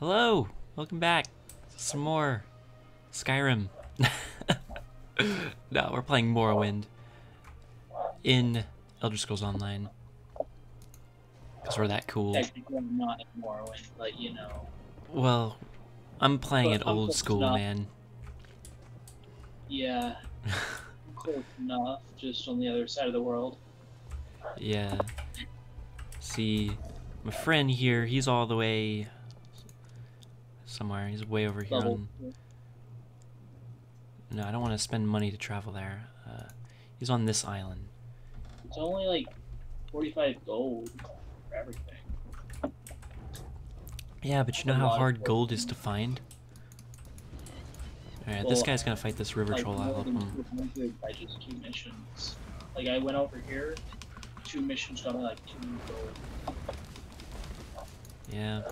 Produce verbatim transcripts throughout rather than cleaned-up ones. Hello, welcome back. Some more Skyrim. No, we're playing Morrowind in Elder Scrolls Online. Because we're that cool. Technically not in Morrowind, but you know. Well, I'm playing it old school, man. Yeah. Close enough, just on the other side of the world. Yeah. See, my friend here, he's all the way somewhere. He's way over here. On... No, I don't want to spend money to travel there. Uh, he's on this island. It's only like forty-five gold for everything. Yeah, but you know how hard gold is to find? Alright, this guy's gonna fight this river troll. I'll help him. I just two missions. Like, I went over here, two missions got me like two gold. Yeah.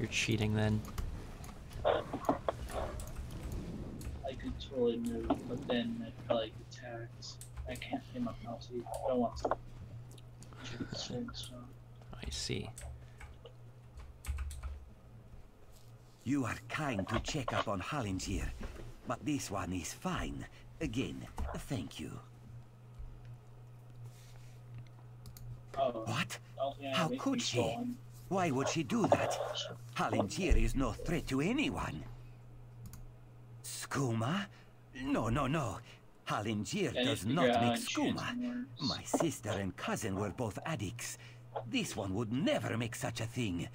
You're cheating then. I could totally move, but then I'd probably get tagged. I can't pay my penalty. I don't want to. I see. You are kind to check up on Halinjir, but this one is fine. Again, thank you. Oh, what? How could she? Gone. Why would she do that? Halinjir is no threat to anyone. Skooma? No, no, no. Halinjir yeah, does not make Skooma. My sister and cousin were both addicts. This one would never make such a thing.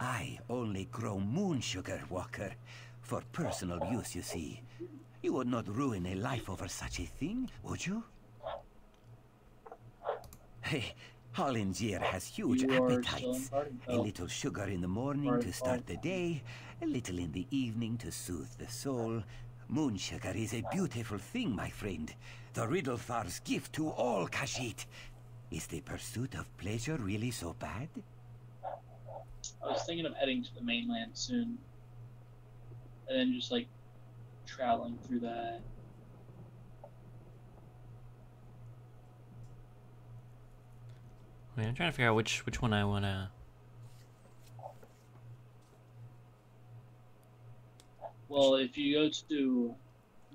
I only grow moon sugar, Walker. For personal use, you see. You would not ruin a life over such a thing, would you? Hey, Halinjir has huge you appetites. A little sugar in the morning party to start the day, a little in the evening to soothe the soul. Moon sugar is a beautiful thing, my friend. The Riddlefar's gift to all Khajiit. Is the pursuit of pleasure really so bad? I was thinking of heading to the mainland soon, and then just like traveling through that. I mean, I'm trying to figure out which which one I wanna. Well, if you go to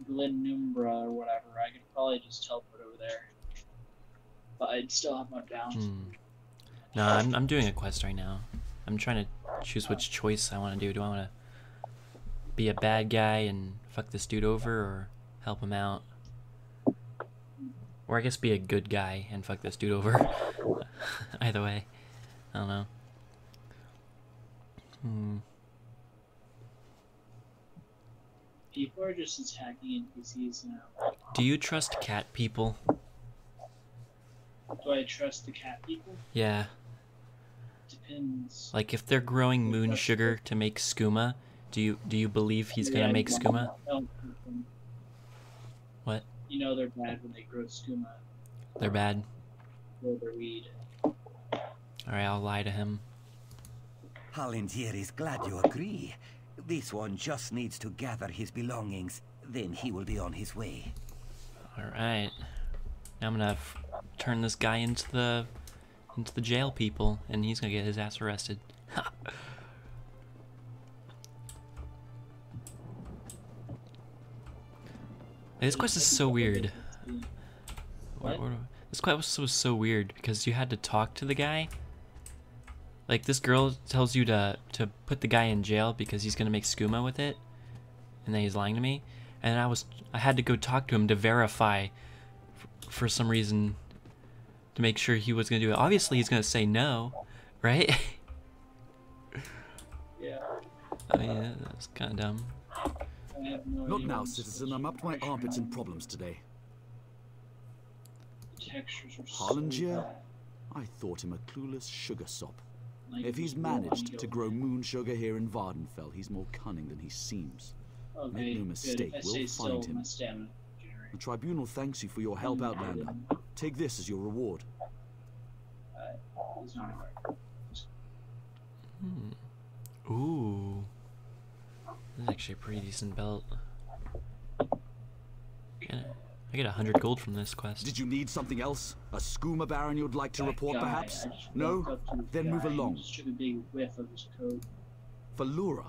Glenumbra or whatever, I could probably just teleport over there, but I'd still have my bounce. Hmm. No, I'm I'm doing a quest right now. I'm trying to choose which choice I want to do. Do I want to be a bad guy and fuck this dude over, or help him out? Or I guess be a good guy and fuck this dude over. Either way. I don't know. Hmm. People are just attacking N P Cs now. Do you trust cat people? Do I trust the cat people? Yeah. Depends. Like if they're growing moon sugar to make skooma, do you do you believe he's yeah, gonna make skooma? What? You know they're bad when they grow skooma. They're bad. Grow their weed. All right, I'll lie to him. Halinjir is glad you agree. This one just needs to gather his belongings, then he will be on his way. All right. Now I'm gonna f turn this guy into the. into the jail people, and he's gonna get his ass arrested. This quest is so weird. What? This quest was so weird because you had to talk to the guy. Like this girl tells you to to put the guy in jail because he's gonna make skooma with it, and then he's lying to me. And I was I had to go talk to him to verify, f for some reason. To make sure he was gonna do it. Obviously he's gonna say no, right? Yeah. Oh yeah, that's kinda dumb. No Not now, citizen. I'm up to my armpits in problems today. Halinjir? So I thought him a clueless sugar sop. Like if he's managed to grow moon sugar here in Vvardenfell, he's more cunning than he seems. Okay, make no mistake, we'll find him. The tribunal thanks you for your help, Outlander. Take this as your reward. Hmm. Ooh. This is actually a pretty decent belt. Can I get a hundred gold from this quest. Did you need something else? A skooma baron you'd like to report, perhaps? No? Then move along. for Lura.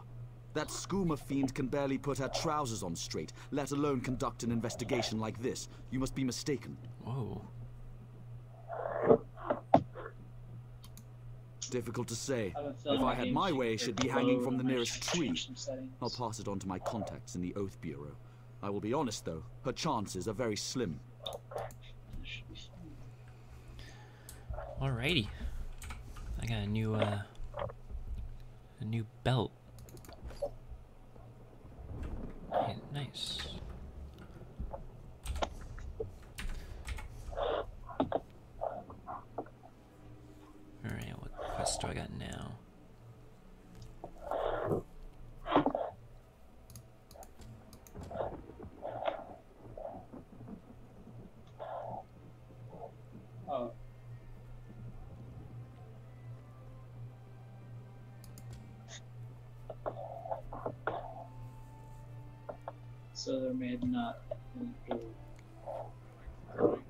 That Skooma fiend can barely put her trousers on straight, let alone conduct an investigation like this. You must be mistaken. Whoa. Difficult to say. If I had my way, she'd be hanging from the nearest tree. I'll pass it on to my contacts in the Oath Bureau. I will be honest, though. Her chances are very slim. Alrighty. I got a new, uh... a new belt. Yeah, nice. Alright, what quest do I got now? So there may not be, I don't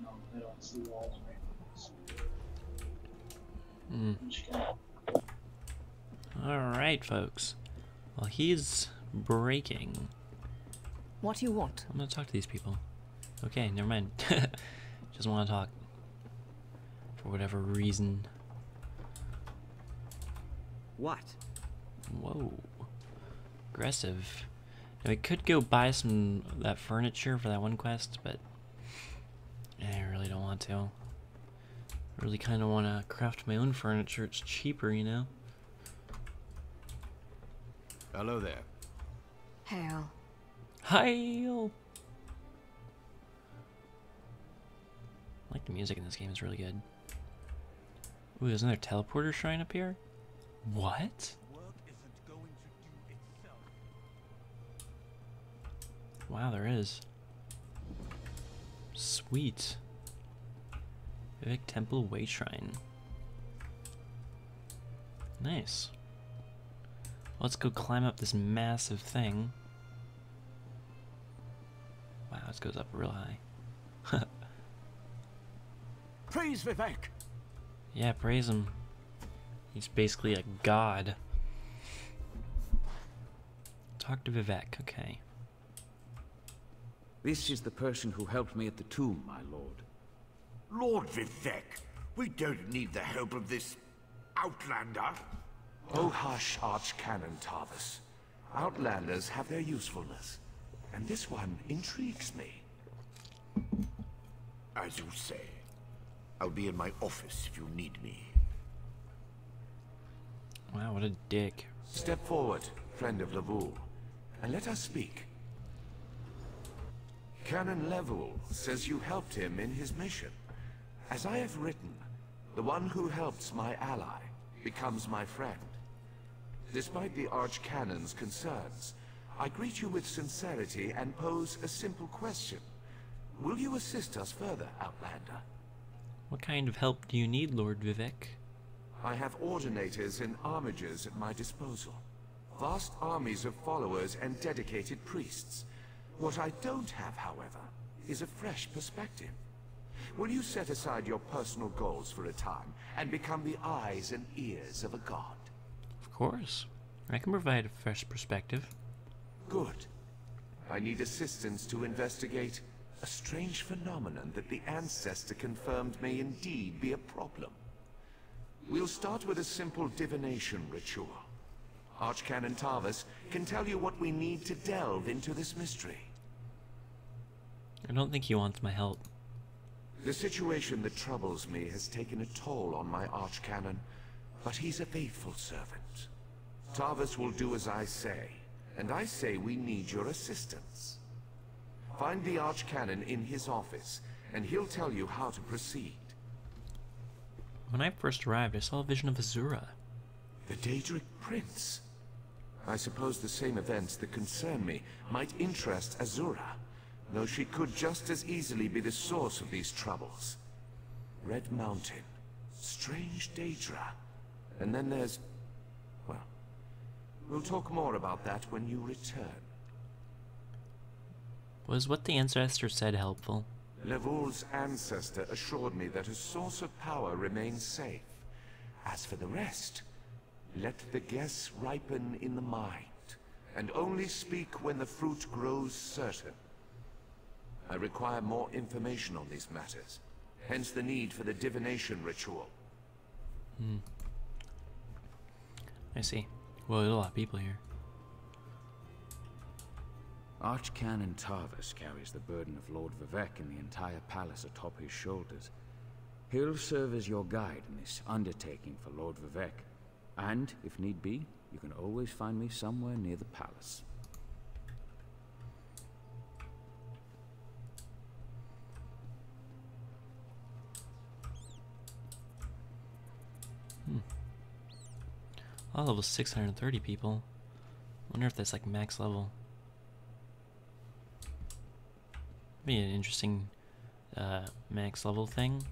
know. I don't see walls right now. So mm. I'm just gonna... All right, folks. Well, he's breaking. What do you want? I'm gonna talk to these people. Okay, never mind. Just want to talk for whatever reason. What? Whoa. Aggressive. Now, we could go buy some of that furniture for that one quest, but I really don't want to. I really kind of want to craft my own furniture. It's cheaper, you know? Hello there. Hail. Hail! I like the music in this game. It's really good. Ooh, there's another teleporter shrine up here? What? Wow, there is. Sweet. Vivec Temple Way Shrine. Nice. Let's go climb up this massive thing. Wow, this goes up real high. Praise Vivec! Yeah, praise him. He's basically a god. Talk to Vivec, okay. This is the person who helped me at the tomb, my lord. Lord Vivec, we don't need the help of this outlander. Oh, hush, Archcanon Tarvis. Outlanders have their usefulness, and this one intrigues me. As you say, I'll be in my office if you need me. Wow, what a dick. Step forward, friend of Lavoul, and let us speak. Canon Level says you helped him in his mission. As I have written, the one who helps my ally becomes my friend. Despite the Archcanon's concerns, I greet you with sincerity and pose a simple question. Will you assist us further, Outlander? What kind of help do you need, Lord Vivec? I have ordinators and armigers at my disposal. Vast armies of followers and dedicated priests. What I don't have, however, is a fresh perspective. Will you set aside your personal goals for a time and become the eyes and ears of a god? Of course. I can provide a fresh perspective. Good. I need assistance to investigate a strange phenomenon that the ancestor confirmed may indeed be a problem. We'll start with a simple divination ritual. Archcanon Tarvis can tell you what we need to delve into this mystery. I don't think he wants my help. The situation that troubles me has taken a toll on my Archcanon, but he's a faithful servant. Tarvis will do as I say, and I say we need your assistance. Find the Archcanon in his office, and he'll tell you how to proceed. When I first arrived, I saw a vision of Azura. The Daedric Prince. I suppose the same events that concern me might interest Azura, though she could just as easily be the source of these troubles. Red Mountain, strange Daedra, and then there's... well, we'll talk more about that when you return. Was what the ancestor said helpful? Lavoul's ancestor assured me that a source of power remains safe. As for the rest, Let the guess ripen in the mind, and only speak when the fruit grows certain. I require more information on these matters, hence the need for the divination ritual. Hmm. I see. Well, there's a lot of people here. Archcanon Tarvis carries the burden of Lord Vivec and the entire palace atop his shoulders. He'll serve as your guide in this undertaking for Lord Vivec, and, if need be, you can always find me somewhere near the palace. Hmm. I'll level six hundred thirty people. I wonder if that's like max level. Be an interesting uh, max level thing.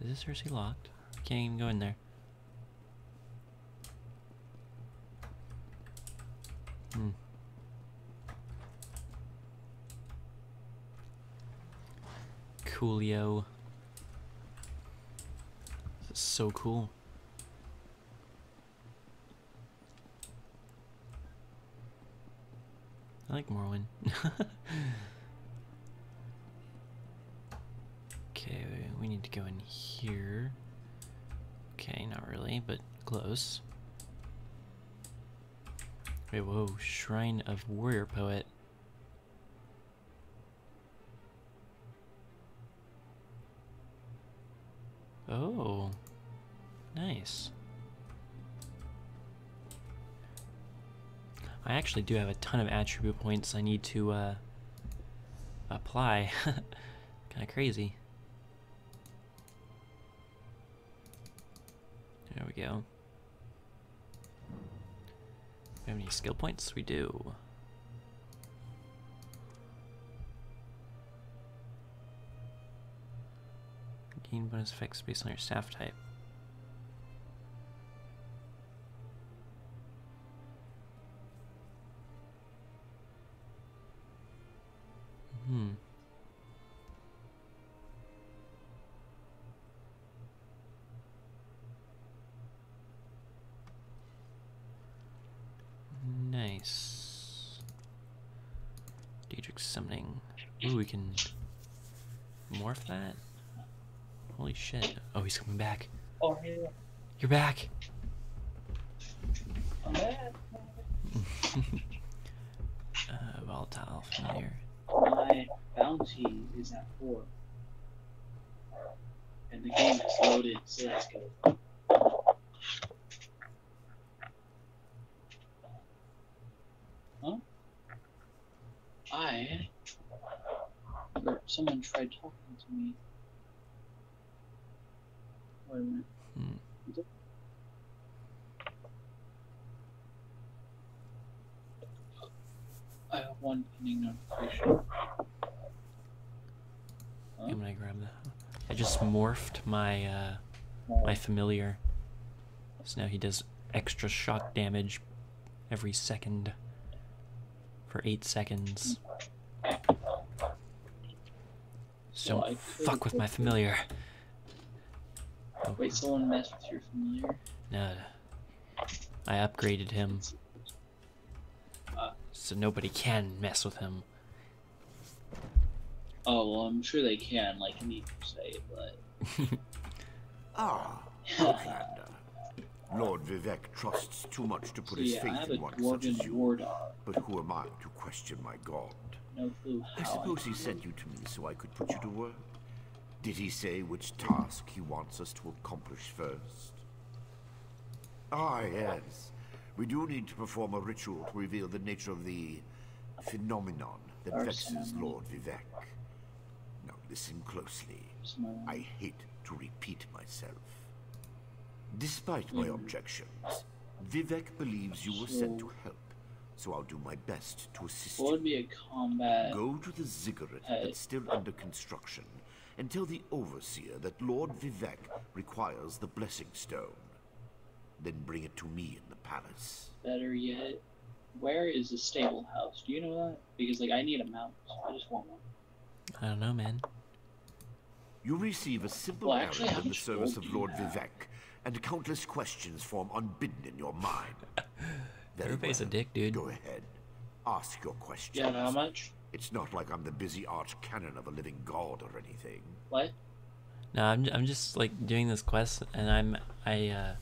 Is this seriously locked? Can't even go in there. Hmm. Coolio. This is so cool. I like Morrowind. Okay, we need to go in here. Okay, not really, but close. Wait, whoa, Shrine of Warrior Poet. Oh, nice. I actually do have a ton of attribute points I need to uh, apply. Kinda crazy. There we go. We have any skill points? We do. Gain bonus effects based on your staff type. Hmm. Nice. Daedric summoning. Ooh, we can morph that? Holy shit. Oh, he's coming back. Oh, yeah. You're back. I'm back. uh, volatile familiar. My bounty is at four. And the game is loaded, so let's go. Huh? I... Someone tried talking to me. Wait a minute. Hmm. Is it? I have one pending notification. Huh? I'm gonna grab that. I just morphed my uh, my familiar, so now he does extra shock damage every second for eight seconds. So well, fuck with my familiar. Oh. Wait, someone messed with your familiar? No, I upgraded him. So nobody can mess with him. Oh, well, I'm sure they can, like me say, but... ah, Outlander. Lord Vivec trusts too much to put so, his yeah, faith in one such as you, but who am I to question my god? No clue how I suppose I he sent you to me so I could put you to work. Did he say which task he wants us to accomplish first? Ah, yes. We do need to perform a ritual to reveal the nature of the phenomenon that Our vexes phenomenon. Lord Vivec. Now listen closely. I hate to repeat myself. Despite my objections, Vivec believes you were sent to help, so I'll do my best to assist you. What would be a combat? Go to the ziggurat that's still under construction and tell the overseer that Lord Vivec requires the blessing stone. Then bring it to me in the palace. Better yet, where is the stable house? Do you know that? Because, like, I need a mount. So I just want one. I don't know, man. You receive a simple well, actually, errand in the service of Lord Vivec, and countless questions form unbidden in your mind. Everybody's well. A dick, dude. Go ahead. Ask your questions. Yeah, how much? It's not like I'm the busy archcanon of a living god or anything. What? No, I'm, I'm just like doing this quest, and I'm I uh,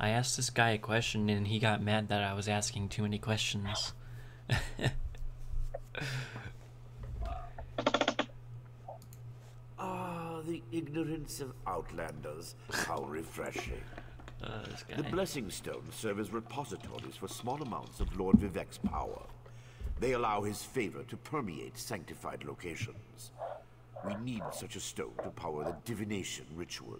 I asked this guy a question, and he got mad that I was asking too many questions. Ah, the ignorance of Outlanders! How refreshing. Uh, this guy. The Blessing Stones serve as repositories for small amounts of Lord Vivec's power. They allow his favor to permeate sanctified locations. We need such a stone to power the divination ritual.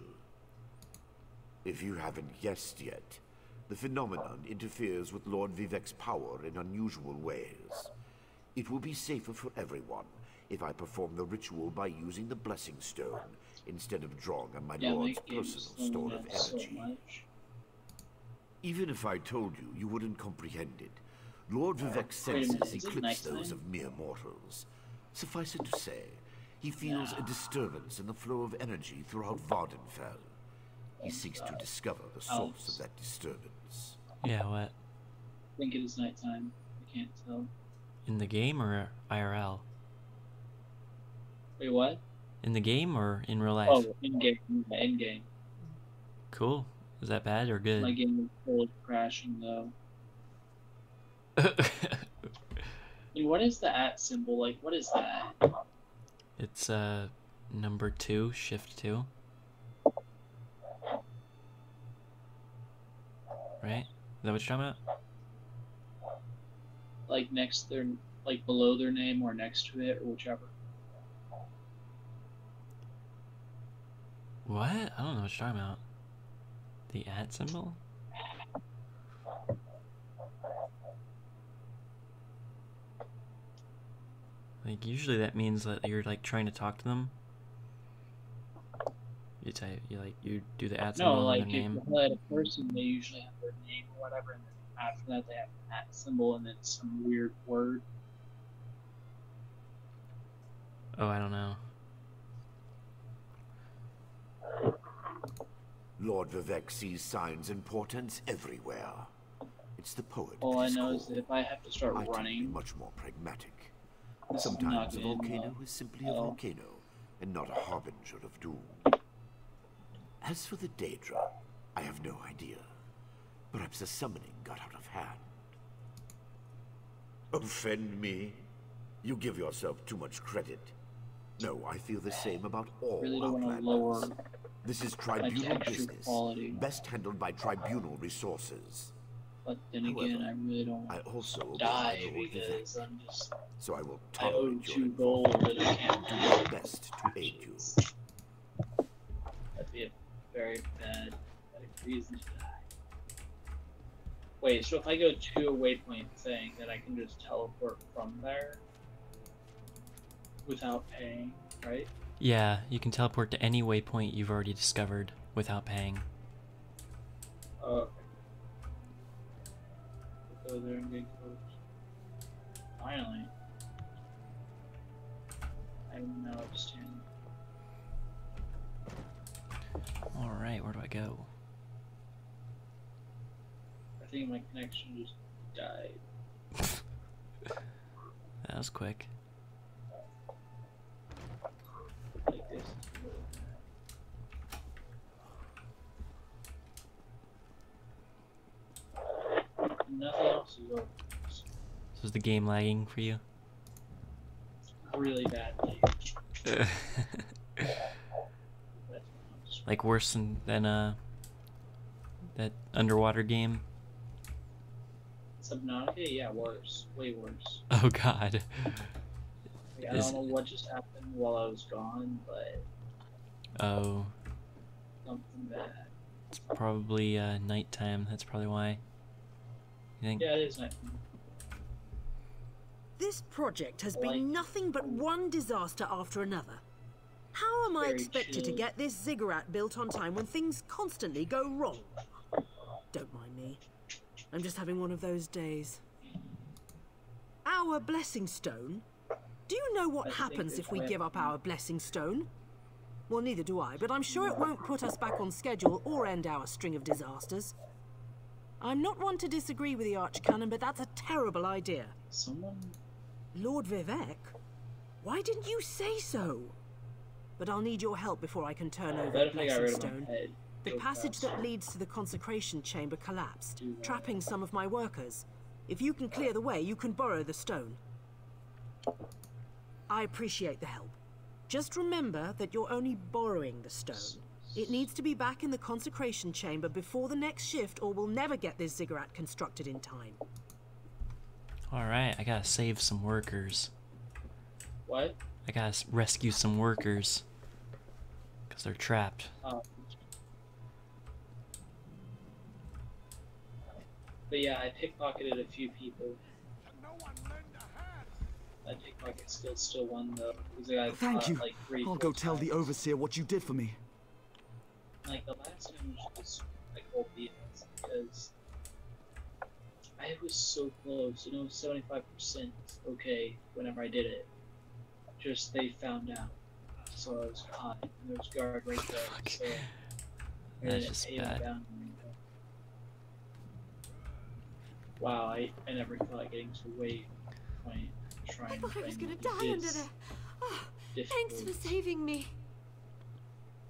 If you haven't guessed yet, the phenomenon interferes with Lord Vivec's power in unusual ways. It will be safer for everyone if I perform the ritual by using the Blessing Stone instead of drawing on my yeah, Lord's personal store of energy. So even if I told you, you wouldn't comprehend it. Lord Vivec's senses eclipse those of mere mortals. Suffice it to say, he feels yeah. a disturbance in the flow of energy throughout Vvardenfell. He seeks to discover the source oh. of that disturbance. Yeah, what? I think it is nighttime. I can't tell. In the game or I R L? Wait, what? In the game or in real life? Oh, in game. In game. Cool. Is that bad or good? My game was full of crashing, though. Dude, what is the at symbol? Like, what is that? It's uh number two, shift two. Right? Is that what you're talking about? Like next their, like below their name or next to it or whichever. What? I don't know what you're talking about. The at symbol? Like, usually that means that you're, like, trying to talk to them. You type, you, like, you do the at symbol no, like, and their name. No, like, if you let a person, they usually have their name or whatever, and then after that they have an at symbol and then some weird word. Oh, I don't know. Lord Vivec sees signs and portents everywhere. It's the poet. All I know is that if I have to start running... I can be much more pragmatic. Sometimes a volcano is simply a volcano, and not a harbinger of doom. As for the Daedra, I have no idea. Perhaps the summoning got out of hand. Offend me? You give yourself too much credit. No, I feel the same about all Outlanders. This is tribunal business, best handled by tribunal resources. But then However, again, I really don't I also die because I'm just... So I will tolerate I owe you gold and I can't do my best to aid you. That'd be a very bad, bad reason to die. Wait, so if I go to a waypoint thing, then I can just teleport from there? Without paying, right? Yeah, you can teleport to any waypoint you've already discovered without paying. Oh, okay. Go there and get close. Finally. I'm now upstanding. Alright, where do I go? I think my connection just died. That was quick. Like this. Nothing else is over. So is the game lagging for you? Really badly. Like worse than, than uh that underwater game? Subnautica? Yeah, worse. Way worse. Oh god. Like, I is... don't know what just happened while I was gone, but... Oh. Something bad. It's probably uh, nighttime, that's probably why. Yeah, it is nice. This project has been nothing but one disaster after another. How am I expected to get this ziggurat built on time when things constantly go wrong? Don't mind me. I'm just having one of those days. Our Blessing Stone? Do you know what happens if we give up our Blessing Stone? Well, neither do I, but I'm sure it won't put us back on schedule or end our string of disasters. I'm not one to disagree with the Archcanon, but that's a terrible idea. Someone... Lord Vivec? Why didn't you say so? But I'll need your help before I can turn uh, over the blessing stone. The passage that leads to the consecration chamber collapsed, trapping some of my workers. If you can clear the way, you can borrow the stone. I appreciate the help. Just remember that you're only borrowing the stone. It needs to be back in the consecration chamber before the next shift, or we'll never get this ziggurat constructed in time. Alright, I gotta save some workers. What? I gotta rescue some workers. Because they're trapped. Oh. But yeah, I pickpocketed a few people. I pickpocket skills still one though. I got, Thank uh, you. Like, three, I'll go times. Tell the overseer what you did for me. Like the last time was just like whole defense because I was so close, you know, seventy-five percent okay whenever I did it. Just they found out, so I was caught. And there was guard right there. Fuck. So that's just bad. Wow, I, I never thought getting to wait point trying to I thought I was gonna die under there. Oh, thanks for saving me.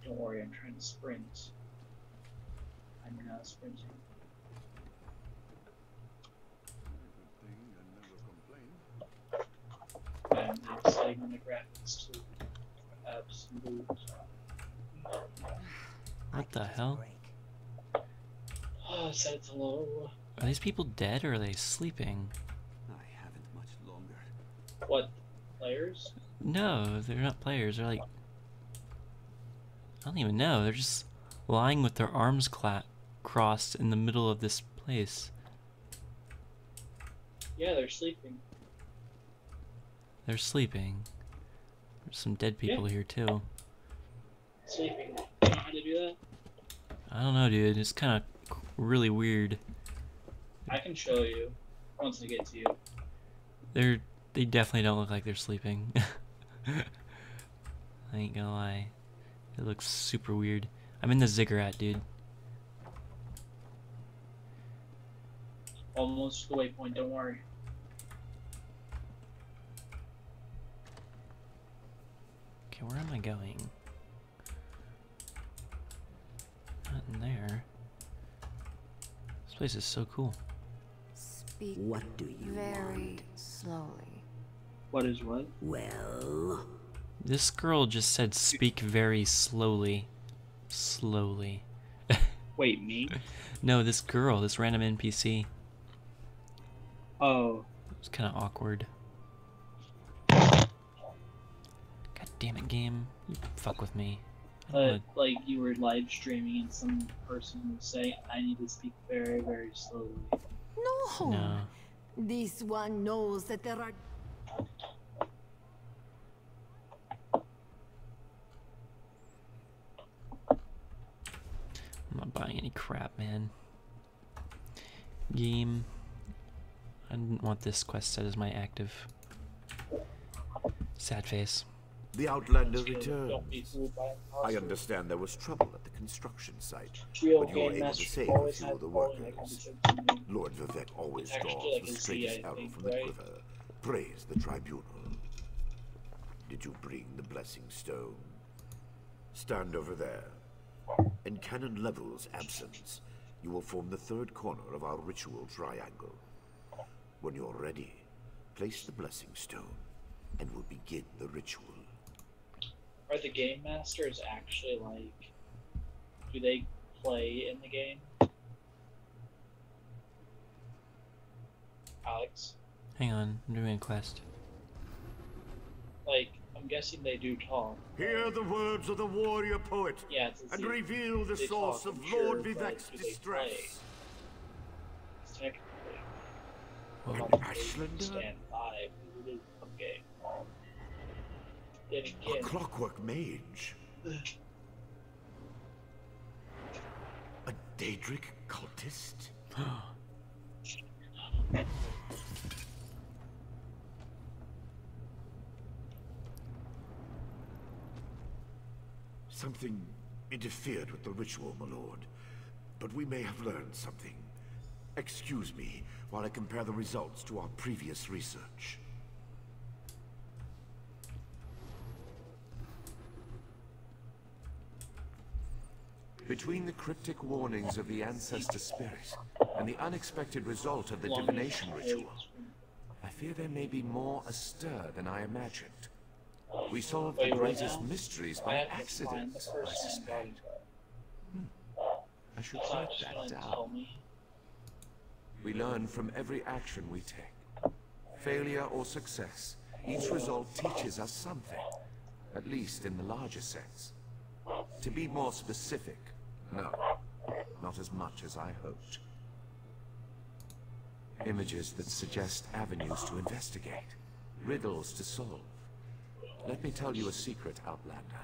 Don't worry, I'm trying to sprint. I'm not sprinting. I'm setting on the graphics to absolute. What the hell? Oh, it said it's low. Are these people dead or are they sleeping? I haven't much longer. What? Players? No, they're not players. They're like... I don't even know. They're just lying with their arms cla crossed in the middle of this place. Yeah, they're sleeping. They're sleeping. There's some dead people yeah. here too. Sleeping. You know how to do that? I don't know, dude. It's kind of really weird. I can show you once I get to you. They're they definitely don't look like they're sleeping. I ain't gonna lie. It looks super weird. I'm in the ziggurat, dude. Almost the waypoint, don't worry. Okay, where am I going? Not in there. This place is so cool. Speak what do you very want? Slowly. What is what? Well... This girl just said speak very slowly. Slowly. Wait, me? No, this girl, this random N P C. Oh. It's kind of awkward. God damn it, game. You fuck with me. Uh, like you were live streaming and some person would say, I need to speak very, very slowly. No. No. This one knows that there are... I'm not buying any crap, man. Game. I didn't want this quest set as my active. Sad face. The Outlander returns. I understand there was trouble at the construction site, but you were able to save a few of the workers. Lord Vivec always draws the straightest arrow from the quiver. Praise the tribunal. Did you bring the blessing stone? Stand over there. In Canon Level's absence, you will form the third corner of our ritual triangle. When you're ready, place the blessing stone, and we'll begin the ritual. Are the game masters actually like... Do they play in the game? Alex? Hang on, I'm doing a quest. Like... I'm guessing they do talk. Hear the words of the warrior poet, yeah, and reveal the source of Lord Vivec's distress. Technically, well, Ashlanders. A clockwork mage, a Daedric cultist. Something interfered with the ritual, my lord. But we may have learned something. Excuse me while I compare the results to our previous research. Between the cryptic warnings of the ancestor spirit and the unexpected result of the divination ritual, I fear there may be more astir than I imagined. We solved the greatest mysteries by accident, I suspect. Hmm. I should write that down. We learn from every action we take. Failure or success, each result teaches us something, at least in the larger sense. To be more specific, no, not as much as I hoped. Images that suggest avenues to investigate, riddles to solve. Let me tell you a secret, Outlander.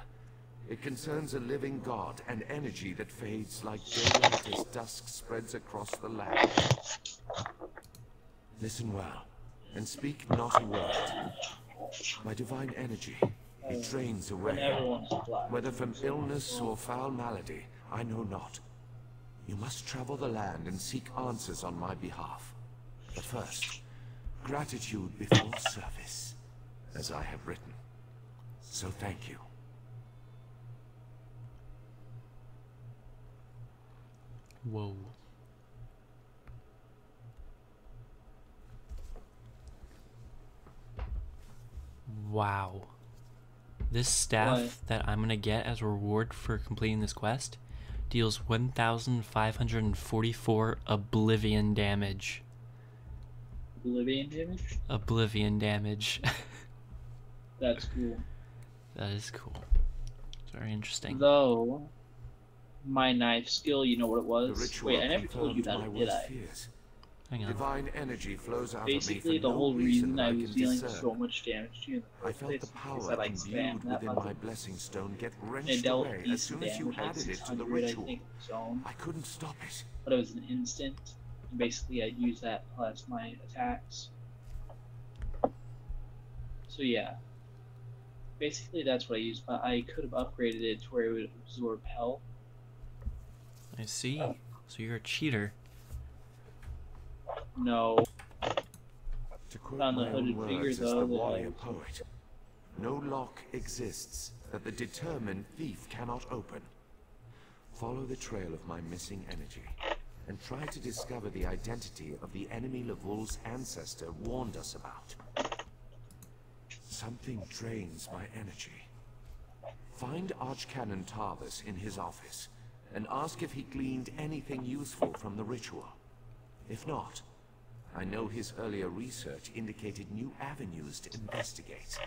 It concerns a living god and energy that fades like daylight as dusk spreads across the land. Listen well, and speak not a word. My divine energy, it drains away. Whether from illness or foul malady, I know not. You must travel the land and seek answers on my behalf. But first, gratitude before service, as I have written. So thank you. Whoa. Wow. This staff what? that I'm going to get as a reward for completing this quest deals one thousand five hundred forty-four Oblivion damage. Oblivion damage? Oblivion damage. That's cool. That is cool. It's very interesting. Though, my knife skill, you know what it was? Wait, I never told you that, did I? Hang on. Divine energy flows out Basically, of me the whole reason I, I was dealing discern. so much damage to you in the first place is that I spammed that button. And it dealt decent damage, like six hundred, I think, zone. I couldn't stop it. But it was an instant. And basically, I used that plus my attacks. So, yeah. Basically, that's what I used, but I could have upgraded it to where it would absorb health. I see. Oh. So you're a cheater. No. To quote on the hooded figure, though, the warrior poet, no lock exists that the determined thief cannot open. Follow the trail of my missing energy, and try to discover the identity of the enemy Lavul's ancestor warned us about. Something drains my energy. Find Archcanon Tarvis in his office, and ask if he gleaned anything useful from the ritual. If not, I know his earlier research indicated new avenues to investigate.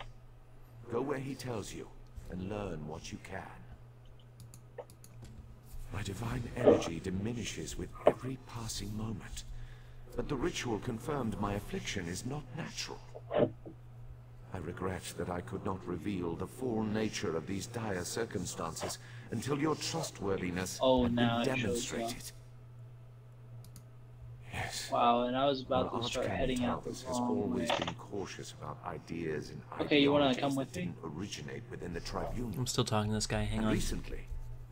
Go where he tells you, and learn what you can. My divine energy diminishes with every passing moment, but the ritual confirmed my affliction is not natural. I regret that I could not reveal the full nature of these dire circumstances until your trustworthiness oh, had been demonstrated. Yes. Wow, and I was about well, to start Archcanon heading out this has always way. been cautious about ideas and Okay, you want to come with me? Originate within the tribunal. I'm still talking to this guy. Hang and on. Recently,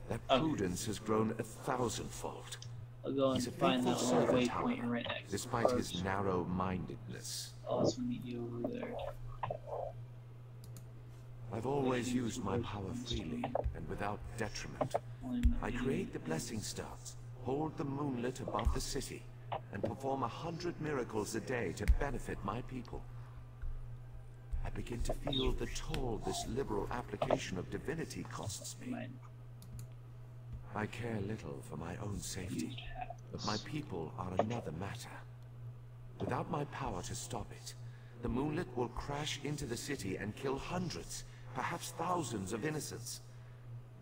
that prudence okay. has grown a thousandfold. I'll go and find that little waypoint right next. Despite approach. his narrow-mindedness. I'll also meet you over there. I've always used my power freely and without detriment. I create the blessing stars, hold the moonlit above the city, and perform a hundred miracles a day to benefit my people. I begin to feel the toll this liberal application of divinity costs me. I care little for my own safety, but my people are another matter. Without my power to stop it, the moonlit will crash into the city and kill hundreds, perhaps thousands of innocents.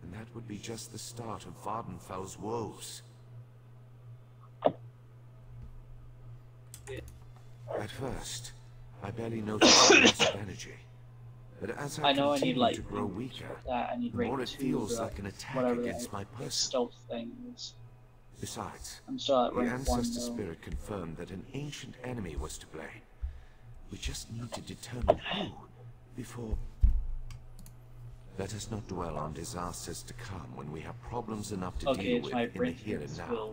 And that would be just the start of Vvardenfell's woes. At first, I barely noticed the loss of energy. But as I, I know continue I need, like, to grow weaker, that. I need the more it feels like an attack against my person. Besides, I'm sorry, the ancestor spirit confirmed that an ancient enemy was to blame. We just need to determine who before... Let us not dwell on disasters to come when we have problems enough to okay, deal with in the here and now.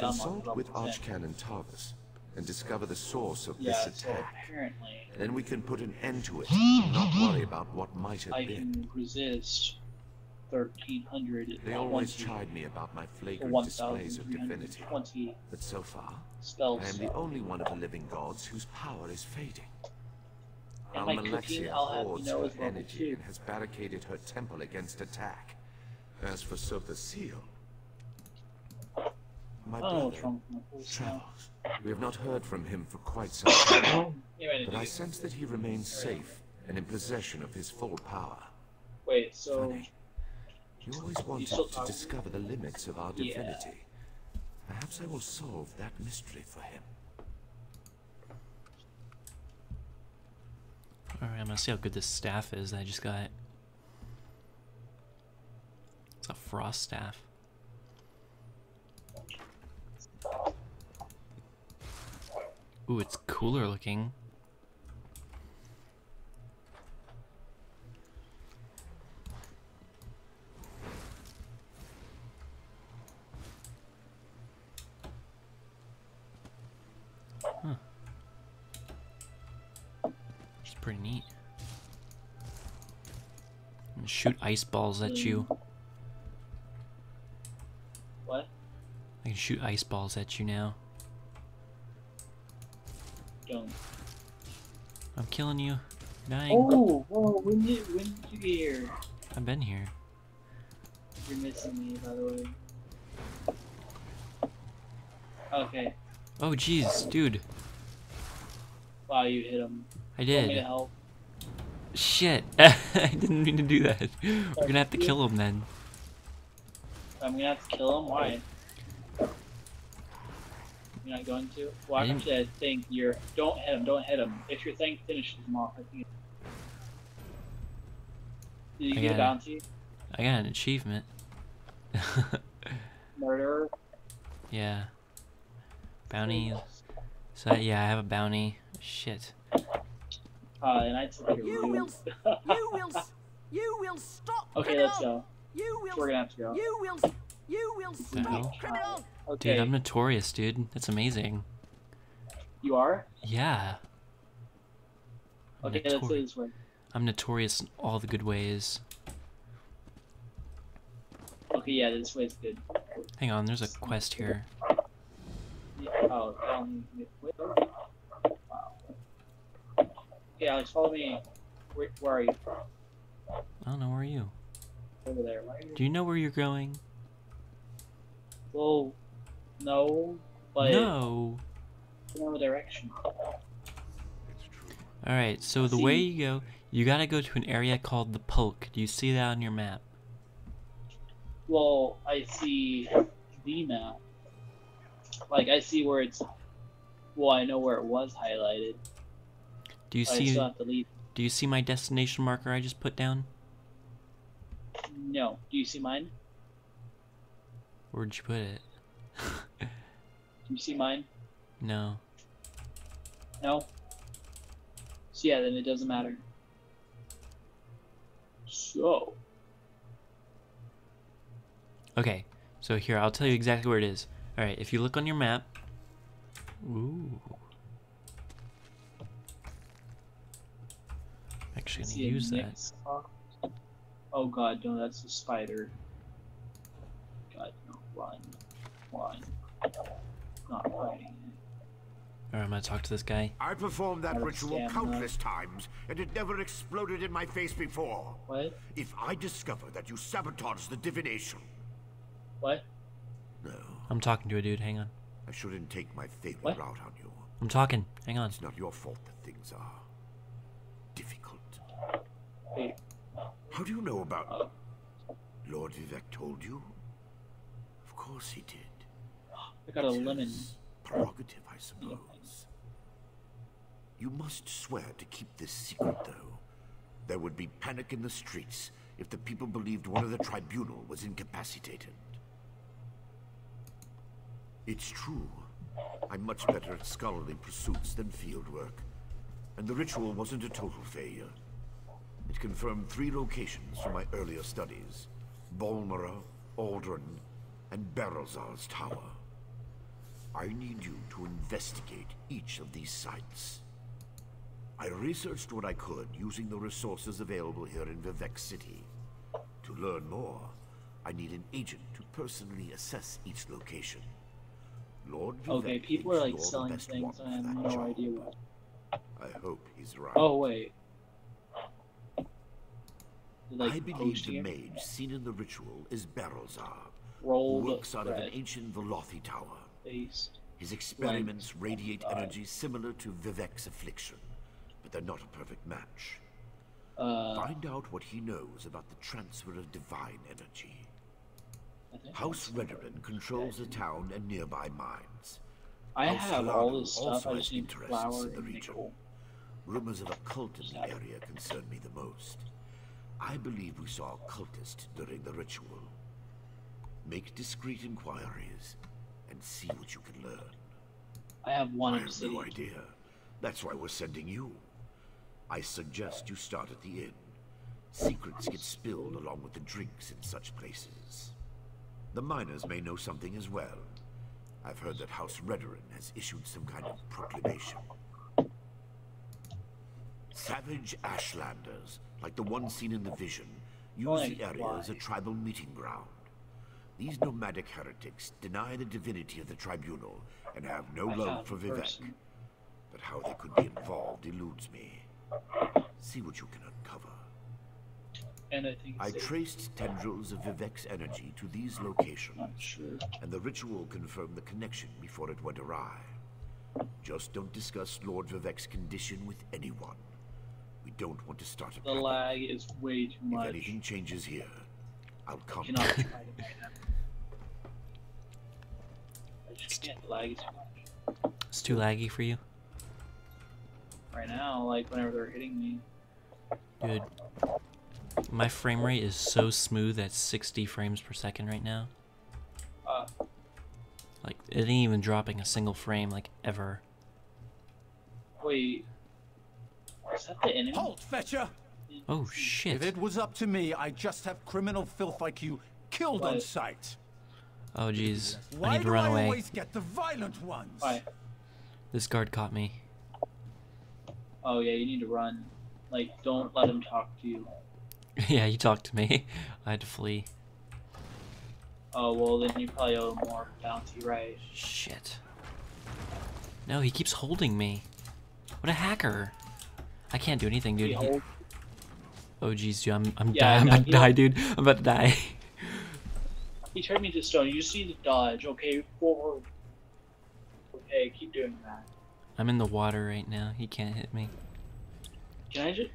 Consult with Archcanon Tarvis and discover the source of yeah, this attack. So then we can put an end to it and not worry about what might have I been. I can resist thirteen hundred. They always chide me about my flagrant displays of divinity, but so far, spell I am spell. the only one of the living gods whose power is fading. Now Malenia hoards her energy and has barricaded her temple against attack. As for Sufesiel, my oh, brother travels. We have not heard from him for quite some time, but I sense that he remains safe and in possession of his full power. Wait, so... Funny. You always wanted you to discover the limits of our yeah. divinity. Perhaps I will solve that mystery for him. Alright, I'm gonna see how good this staff is that I just got. It's a frost staff. Ooh, it's cooler looking. Huh. Which is pretty neat. I'm gonna shoot ice balls at you. What? I can shoot ice balls at you now. Don't. I'm killing you. Dying. Oh, whoa, when did, when did you get here? I've been here. You're missing me, by the way. Okay. Oh, jeez, dude. Wow, you hit him. I did. I need help. Shit. I didn't mean to do that. We're gonna have to kill him then. I'm gonna have to kill him? Why? You're not going to? Well, I actually, I think you're. Don't hit him, don't hit him. If your thing finishes him off, I think. Did you I get a bounty? I got an achievement. Murderer? Yeah. Bounty. So, yeah, I have a bounty. Shit. Uh, and I took your you will, you will. You will stop. Okay, criminal. Let's go. You will, We're gonna have to go. You will. You will stop. Criminal. Okay. Dude, I'm notorious, dude. That's amazing. You are? Yeah. I'm okay, let's do this way. I'm notorious in all the good ways. Okay, yeah, this way's good. Hang on, there's a quest here. Yeah, oh, um, wow. Okay, Alex, follow me. Where, where are you? I don't know, where are you? Over there. Where are you? Do you know where you're going? Well, no, but no, no direction. Alright, so the see? way you go, you gotta go to an area called the Pulk. Do you see that on your map? Well, I see the map. Like, I see where it's... Well, I know where it was highlighted. Do you see... I still have to leave. Do you see my destination marker I just put down? No. Do you see mine? Where'd you put it? Do you see mine? No. No? So yeah, then it doesn't matter. So... Okay, so here, I'll tell you exactly where it is. Alright, if you look on your map... Ooh. I'm actually gonna use that. Oh god, no, that's a spider. God, no, run. Run. Not fighting. Alright, I'm gonna talk to this guy. I performed that ritual countless times, and it never exploded in my face before. What? If I discover that you sabotage the divination... What? No. I'm talking to a dude, hang on. I shouldn't take my favorite what? route on you. I'm talking, hang on. It's not your fault that things are... difficult. Wait. How do you know about... Oh. Lord Vivec told you? Of course he did. I got a lemon. Prerogative, I suppose. You must swear to keep this secret, though. There would be panic in the streets if the people believed one of the tribunal was incapacitated. It's true. I'm much better at scholarly pursuits than field work. And the ritual wasn't a total failure. It confirmed three locations from my earlier studies: Balmora, Aldrin, and Barilzar's Tower. I need you to investigate each of these sites. I researched what I could using the resources available here in Vivec City. To learn more, I need an agent to personally assess each location. Lord Vivec okay, people are like selling things I have no job. idea what. I hope he's right. Oh, wait. Like I believe the mage seen in the ritual is Barilzar, who works out red. of an ancient Velothi tower. Based. His experiments Length. radiate uh, energy similar to Vivec's affliction, but they're not a perfect match. Uh, Find out what he knows about the transfer of divine energy. House Redoran controls the town and nearby mines. I House have Lado all this stuff. I just need flour in the region. Nickel. Rumors of a cult in the area concern me the most. I believe we saw a cultist during the ritual. Make discreet inquiries and see what you can learn. I have one obsidian. I have no idea. That's why we're sending you. I suggest you start at the inn. Secrets get spilled along with the drinks in such places. The miners may know something as well. I've heard that House Redoran has issued some kind of proclamation. Savage Ashlanders, like the one seen in the vision, use the area as a tribal meeting ground. These nomadic heretics deny the divinity of the tribunal and have no love for Vivec. But how they could be involved eludes me. See what you can uncover. And I, think I traced tendrils of Vivec's energy to these locations, sure. and the ritual confirmed the connection before it went awry. Just don't discuss Lord Vivec's condition with anyone. We don't want to start a The panic. lag is way too much. If anything changes here, I'll come. I, I just can't lag too much. It's too laggy for you? Right now, like whenever they're hitting me. Dude, my frame rate is so smooth at sixty frames per second right now. Uh, like it ain't even dropping a single frame like ever. Wait, is that the enemy? Halt, Fetcher! Oh shit! If it was up to me, I just have criminal filth like you killed what? on sight. Oh jeez, I need to run away. Why do I always get the violent ones? Why? This guard caught me. Oh yeah, you need to run. Like, don't let him talk to you. Yeah, he talked to me. I had to flee. Oh, well, then you probably owe more bounty, right? Shit. No, he keeps holding me. What a hacker. I can't do anything, dude. He... Oh, jeez, dude. I'm, I'm, yeah, I'm no, about to die, dude. I'm about to die. He turned me to stone. You just need to dodge. Okay, forward. Okay, keep doing that. I'm in the water right now. He can't hit me. Can I just...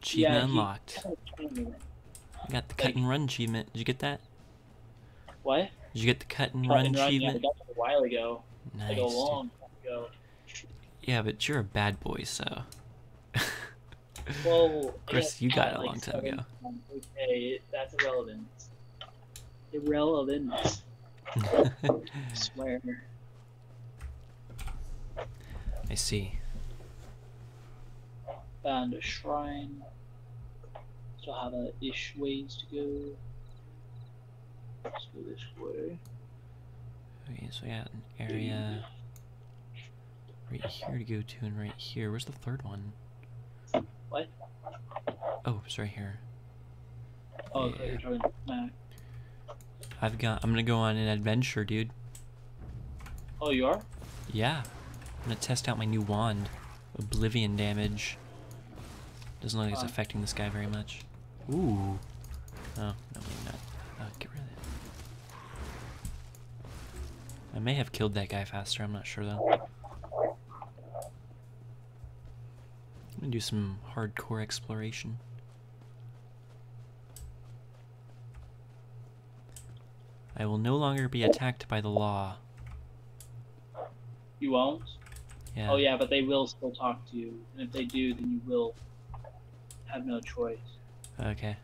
Achievement yeah, unlocked. He... I got the cut and run achievement. Did you get that? What? Did you get the cut and cut run and achievement? Run, yeah, I got that a while ago. Nice. Like a long time ago. Yeah, but you're a bad boy, so. Well, Chris, you got it like a long time seven, ago. Okay, that's irrelevant. Irrelevant. I swear. I see. Found a shrine. Still have a ish ways to go. Let's go this way. Okay, so we got an area right here to go to, and right here. Where's the third one? What? Oh, it's right here. Oh, yeah. Okay, you're trying to map. I've got. I'm gonna go on an adventure, dude. Oh, you are? Yeah. I'm gonna test out my new wand. Oblivion damage. Doesn't look like it's affecting this guy very much. Ooh. Oh, no, maybe not. Oh, get rid of it. I may have killed that guy faster, I'm not sure though. I'm gonna do some hardcore exploration. I will no longer be attacked by the law. You won't? Yeah. Oh yeah, but they will still talk to you, and if they do, then you will have no choice. Okay.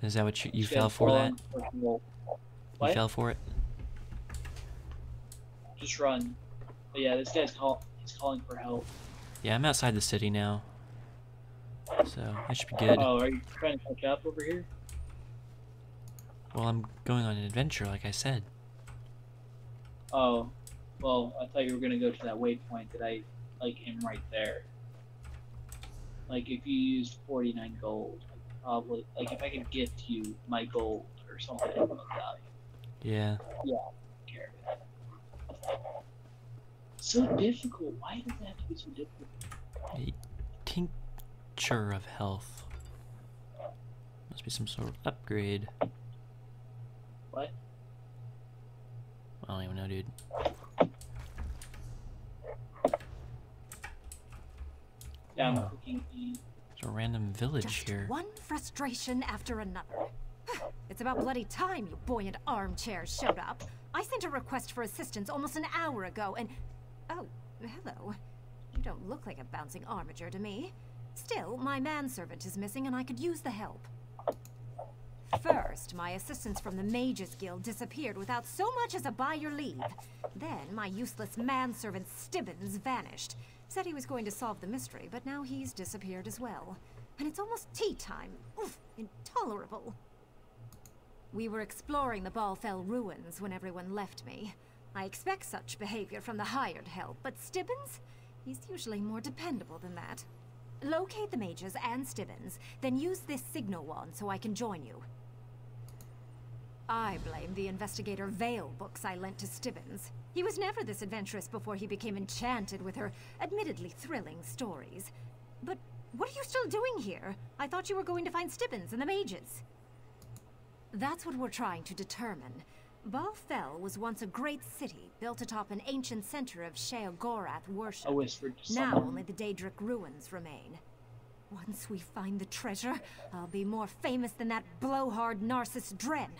Is that what you, you fell for that? You fell for it? Just run. But yeah, this guy's call he's calling for help. Yeah, I'm outside the city now. So that should be good. Oh, are you trying to catch up over here? Well, I'm going on an adventure, like I said. Oh, well, I thought you were gonna go to that waypoint that I like him right there. Like if you used forty-nine gold, I'd probably like if I could gift you my gold or something of value. Yeah. Yeah. Care of it. So difficult. Why does it have to be so difficult? A tincture of health. Must be some sort of upgrade. What? I don't even know, dude. Yeah, I'm cooking. There's a random village Just here. One frustration after another. It's about bloody time you buoyant armchairs showed up. I sent a request for assistance almost an hour ago and... Oh, hello. You don't look like a bouncing armiger to me. Still, my manservant is missing and I could use the help. First, my assistants from the Mages Guild disappeared without so much as a by your leave. Then, my useless manservant Stibbons vanished. Said he was going to solve the mystery, but now he's disappeared as well. And it's almost tea time. Oof, intolerable. We were exploring the Bal Fell ruins when everyone left me. I expect such behavior from the hired help, but Stibbons? He's usually more dependable than that. Locate the mages and Stibbons, then use this signal wand so I can join you. I blame the Investigator Vale books I lent to Stibbons. He was never this adventurous before he became enchanted with her admittedly thrilling stories. But what are you still doing here? I thought you were going to find Stibbons and the mages. That's what we're trying to determine. Bal Fell was once a great city, built atop an ancient center of Sheogorath worship. Now only the Daedric ruins remain. Once we find the treasure, I'll be more famous than that blowhard Narsis Dren.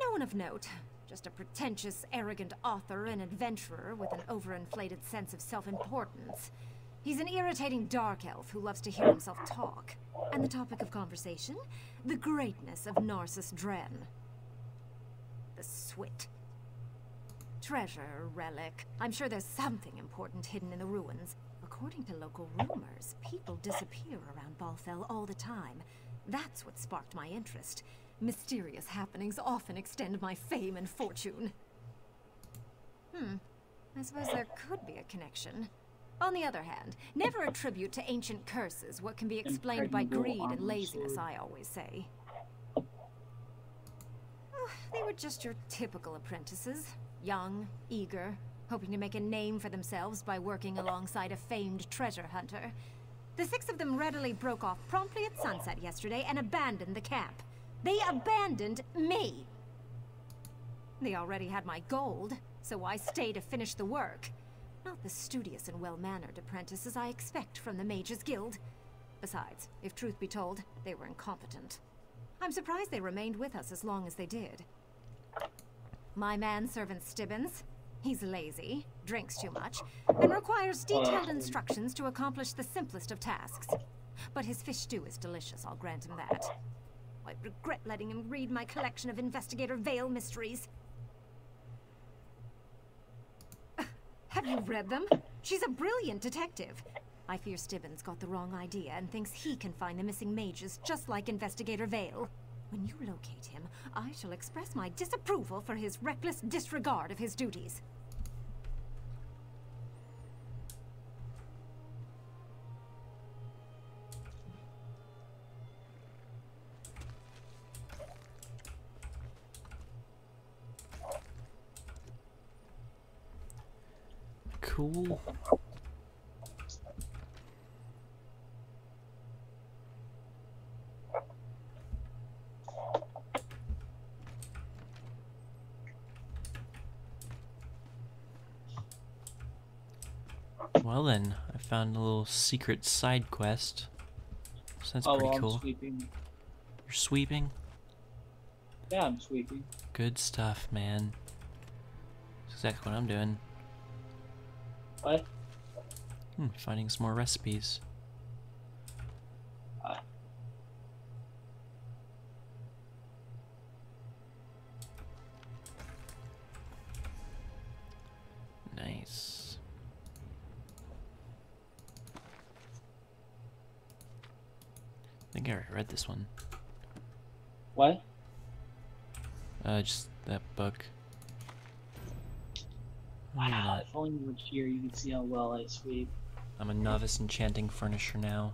No one of note. Just a pretentious, arrogant author and adventurer with an overinflated sense of self-importance. He's an irritating dark elf who loves to hear himself talk. And the topic of conversation? The greatness of Narsis Dren. The swit. Treasure, relic. I'm sure there's something important hidden in the ruins. According to local rumors, people disappear around Bal Fell all the time. That's what sparked my interest. Mysterious happenings often extend my fame and fortune. Hmm. I suppose there could be a connection. On the other hand, never attribute to ancient curses what can be explained by greed and laziness, I always say. They were just your typical apprentices. Young, eager, hoping to make a name for themselves by working alongside a famed treasure hunter. The six of them readily broke off promptly at sunset yesterday and abandoned the camp. They abandoned me! They already had my gold, so I stay to finish the work. Not the studious and well-mannered apprentices I expect from the Mages Guild. Besides, if truth be told, they were incompetent. I'm surprised they remained with us as long as they did. My manservant Stibbons. He's lazy, drinks too much, and requires detailed instructions to accomplish the simplest of tasks. But his fish stew is delicious, I'll grant him that. I regret letting him read my collection of Investigator Vale mysteries. Have you read them? She's a brilliant detective. I fear Stibbons got the wrong idea and thinks he can find the missing mages just like Investigator Vale. When you locate him, I shall express my disapproval for his reckless disregard of his duties. Cool. Well then, I found a little secret side quest, so that's oh, pretty well, I'm cool. Sweeping. You're sweeping? Yeah, I'm sweeping. Good stuff, man. That's exactly what I'm doing. What? Hmm, finding some more recipes. Uh. Nice. think I already read this one. What? Uh, just that book. Wow, if only you were here, you could see how well I sweep. I'm a novice enchanting furnisher now.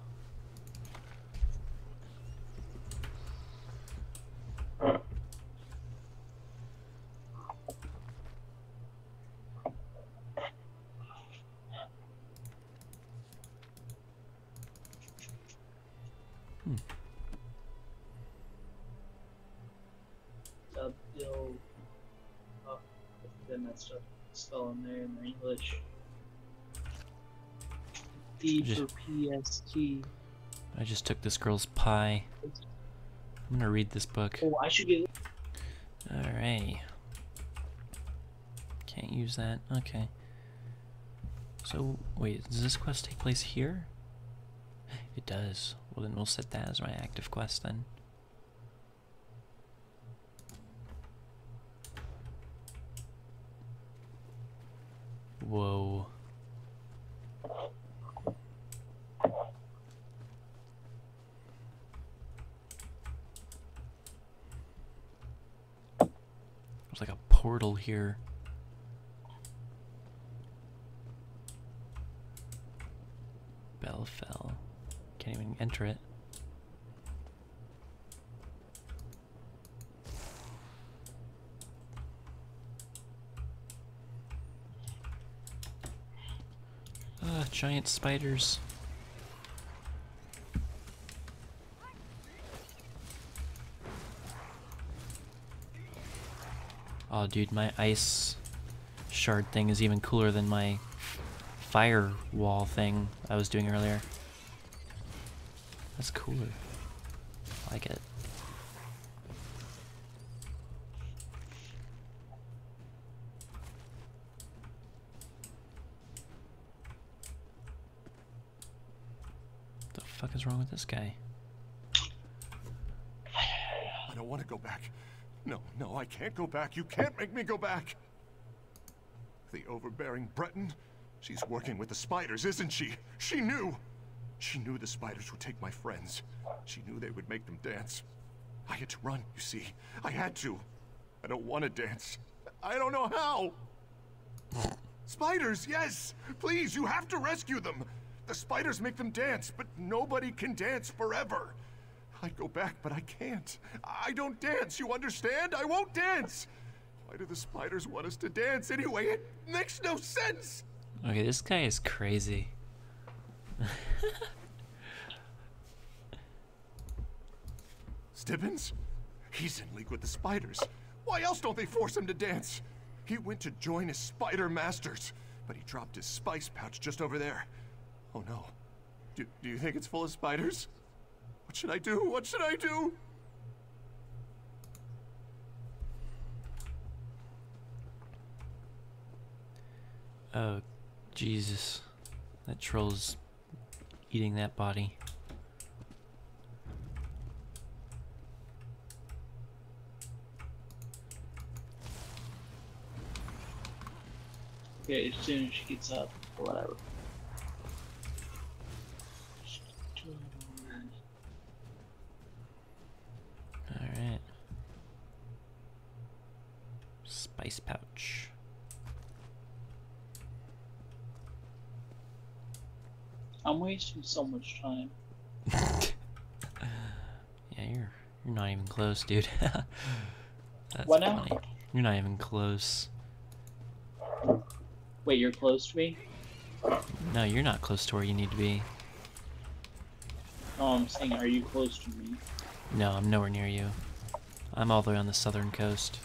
English. D for P S T. I just took this girl's pie. I'm gonna read this book. Oh, I should get it. Alrighty. Can't use that. Okay. So, wait, does this quest take place here? It does. Well, then we'll set that as my active quest then. Whoa. There's like a portal here. Bal Fell. Can't even enter it. Giant spiders. Oh, dude, my ice shard thing is even cooler than my firewall thing I was doing earlier. That's cooler. I like it. What the fuck is wrong with this guy? I don't want to go back. No, no, I can't go back. You can't make me go back. The overbearing Breton, she's working with the spiders, isn't she? She knew. She knew the spiders would take my friends. She knew they would make them dance. I had to run, you see. I had to. I don't want to dance. I don't know how. Spiders, yes. Please, you have to rescue them. The spiders make them dance, but nobody can dance forever. I'd go back, but I can't. I don't dance, you understand? I won't dance! Why do the spiders want us to dance anyway? It makes no sense! Okay, this guy is crazy. Stibbons? He's in league with the spiders. Why else don't they force him to dance? He went to join his spider masters, but he dropped his spice pouch just over there. Oh no. Do, do you think it's full of spiders? What should I do? What should I do? Oh, Jesus. That troll's eating that body. Yeah, as soon as she gets up, or whatever. Alright. Spice pouch. I'm wasting so much time. Yeah, you're you're not even close, dude. That's what now? Funny. You're not even close. Wait, you're close to me? No, you're not close to where you need to be. Oh, I'm saying, are you close to me? No, I'm nowhere near you. I'm all the way on the southern coast.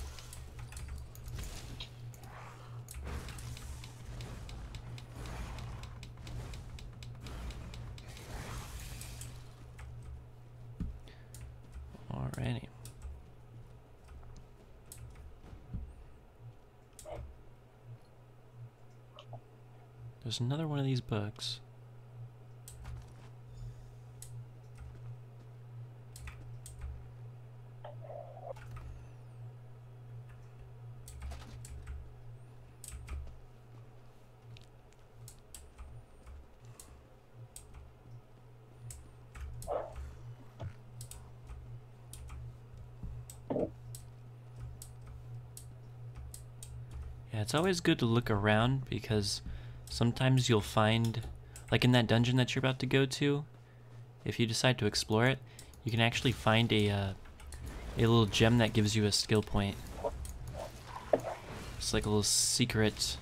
Alrighty. There's another one of these books. it's always good to look around, because sometimes you'll find, like in that dungeon that you're about to go to, if you decide to explore it, you can actually find a uh, a little gem that gives you a skill point. It's like a little secret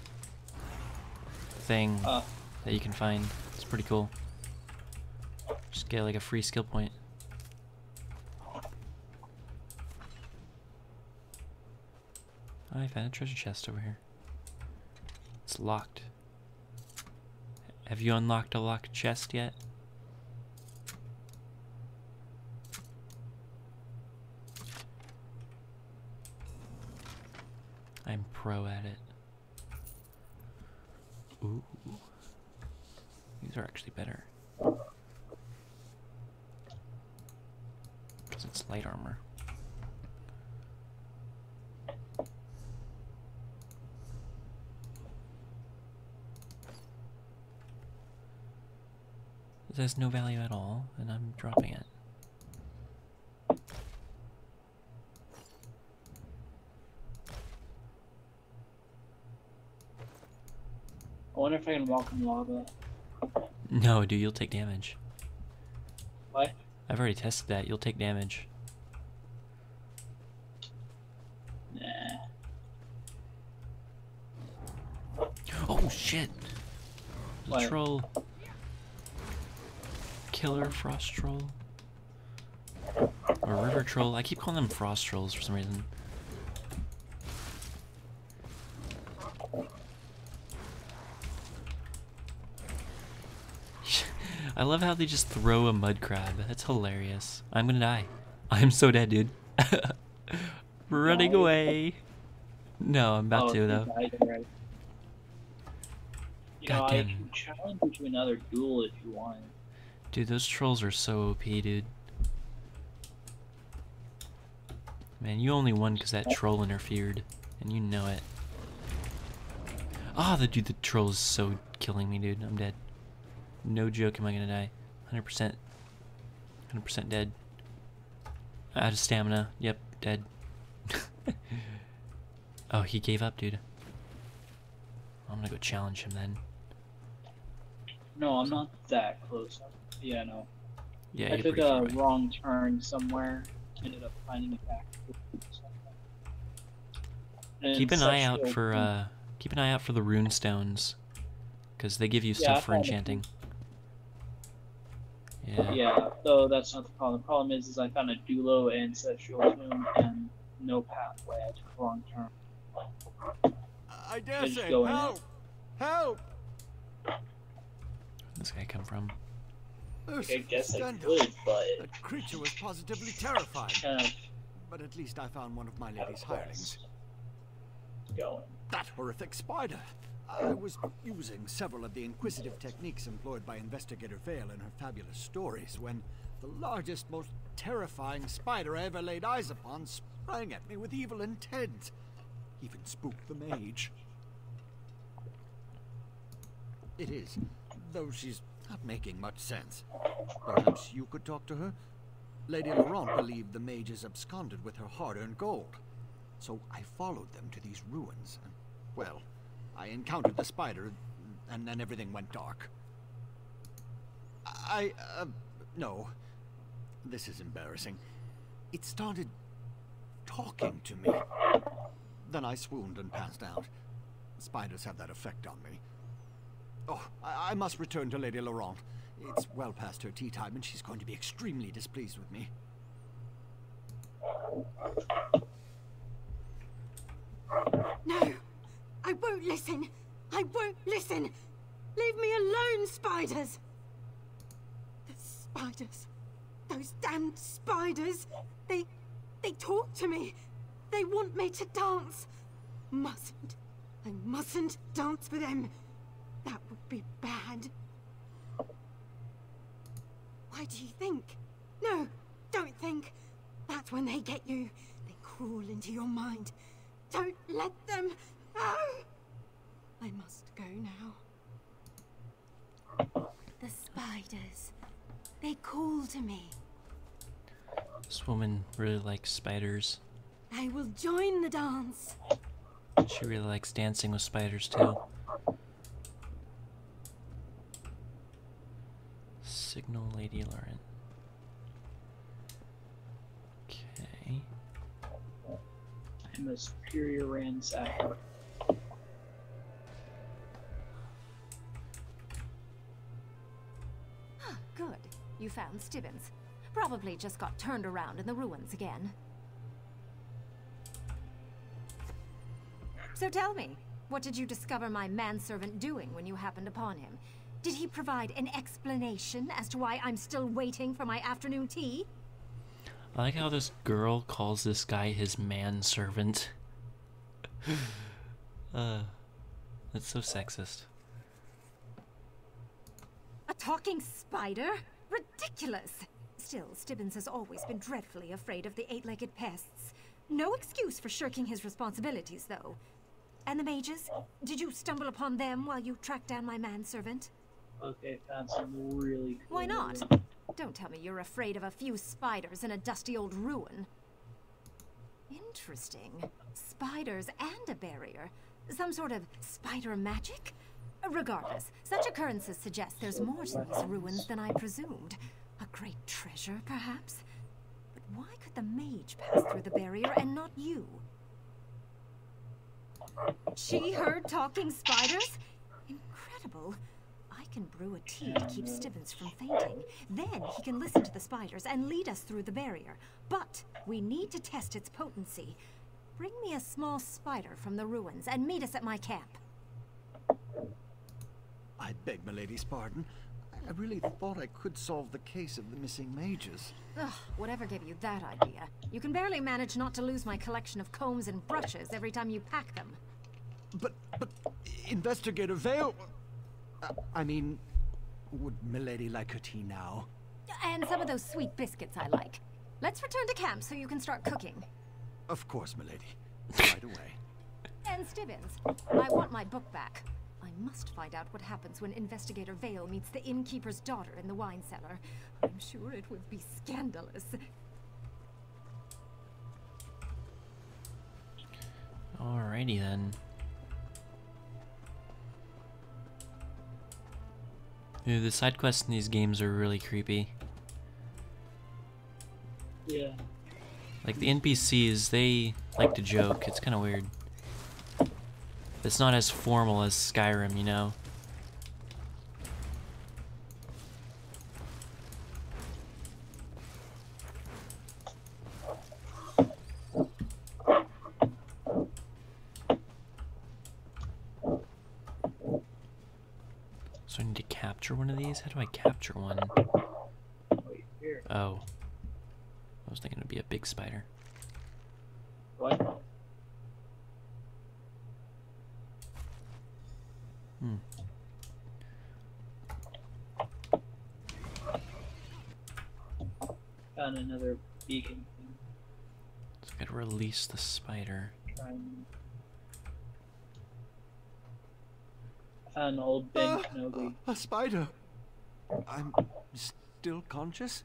thing uh. that you can find. It's pretty cool. Just get like a free skill point. Oh, I found a treasure chest over here. It's locked. Have you unlocked a locked chest yet? I'm pro at it. Ooh. These are actually better. Because it's light armor. It has no value at all, and I'm dropping it. I wonder if I can walk in lava. No, dude, you'll take damage. What? I've already tested that. You'll take damage. Nah. Oh, shit! The what? Troll. Killer frost troll or river troll. I keep calling them frost trolls for some reason. I love how they just throw a mud crab. That's hilarious. I'm gonna die. I'm so dead, dude. Running away. No, I'm about oh, to though. Died, right. You God know, damn. I can challenge you to another duel if you want. Dude, those trolls are so O P, dude. Man, you only won because that troll interfered, and you know it. Ah, oh, the dude, the troll is so killing me, dude. I'm dead. No joke, am I gonna die? one hundred percent. one hundred percent dead. Out of stamina. Yep, dead. Oh, he gave up, dude. I'm gonna go challenge him then. No, I'm not that close. Yeah, no. Yeah, I took a wrong turn somewhere. Ended up finding it back. Keep an eye out for uh, keep an eye out for the rune stones, because they give you stuff for enchanting. Yeah. Yeah, though that's not the problem. The problem is, is I found a Dulo ancestral tomb and no pathway. I took a wrong turn. I dare say, help! Help! This guy come from? I guess I could, but the creature was positively terrifying. Uh, but at least I found one of my lady's hirelings. Going. That horrific spider. I was using several of the inquisitive techniques employed by Investigator Vale in her fabulous stories when the largest, most terrifying spider I ever laid eyes upon sprang at me with evil intent. Even spooked the mage. It is. Though she's not making much sense. Perhaps you could talk to her? Lady Laurent believed the mages absconded with her hard-earned gold. So I followed them to these ruins. And, well, I encountered the spider, and then everything went dark. I, uh, no. This is embarrassing. It started talking to me. Then I swooned and passed out. Spiders have that effect on me. Oh, I must return to Lady Laurent. It's well past her tea time, and she's going to be extremely displeased with me. No! I won't listen! I won't listen! Leave me alone, spiders! The spiders... Those damned spiders! They... They talk to me! They want me to dance! Mustn't. I mustn't dance with them! That would be bad. Why do you think? No, don't think. That's when they get you. They crawl into your mind. Don't let them. No! I must go now. The spiders. They call to me. This woman really likes spiders. I will join the dance. She really likes dancing with spiders too. Signal Lady Laurent. Okay. I'm a superior ransacker. Good. You found Stibbons. Probably just got turned around in the ruins again. So tell me, what did you discover my manservant doing when you happened upon him? Did he provide an explanation as to why I'm still waiting for my afternoon tea? I like how this girl calls this guy his manservant. uh, that's so sexist. A talking spider? Ridiculous! Still, Stibbons has always been dreadfully afraid of the eight-legged pests. No excuse for shirking his responsibilities, though. And the mages? Did you stumble upon them while you tracked down my manservant? Okay, found some really cool... Why not? Don't tell me you're afraid of a few spiders in a dusty old ruin. Interesting. Spiders and a barrier. Some sort of spider magic? Regardless, such occurrences suggest there's more to these ruins than I presumed. A great treasure, perhaps? But why could the mage pass through the barrier and not you? She heard talking spiders? Incredible. I can brew a tea to keep Stibbons from fainting. Then he can listen to the spiders and lead us through the barrier. But we need to test its potency. Bring me a small spider from the ruins and meet us at my camp. I beg my lady's pardon. I really thought I could solve the case of the missing mages. Ugh, whatever gave you that idea? You can barely manage not to lose my collection of combs and brushes every time you pack them. But, but, Investigator Vale... Uh, I mean, would Milady like her tea now? And some of those sweet biscuits I like. Let's return to camp so you can start cooking. Of course, Milady. Right away. And Stibbons, I want my book back. I must find out what happens when Investigator Vale meets the innkeeper's daughter in the wine cellar. I'm sure it would be scandalous. Alrighty then. Yeah, the side quests in these games are really creepy. Yeah. Like the N P Cs, they like to joke. It's kind of weird. It's not as formal as Skyrim, you know? So I need to capture one of these? How do I capture one? Oh. I was thinking it would be a big spider. What? Hmm. Found another beacon thing. So I gotta release the spider. Found an old Ben uh, Kenobi. A spider! I'm still conscious?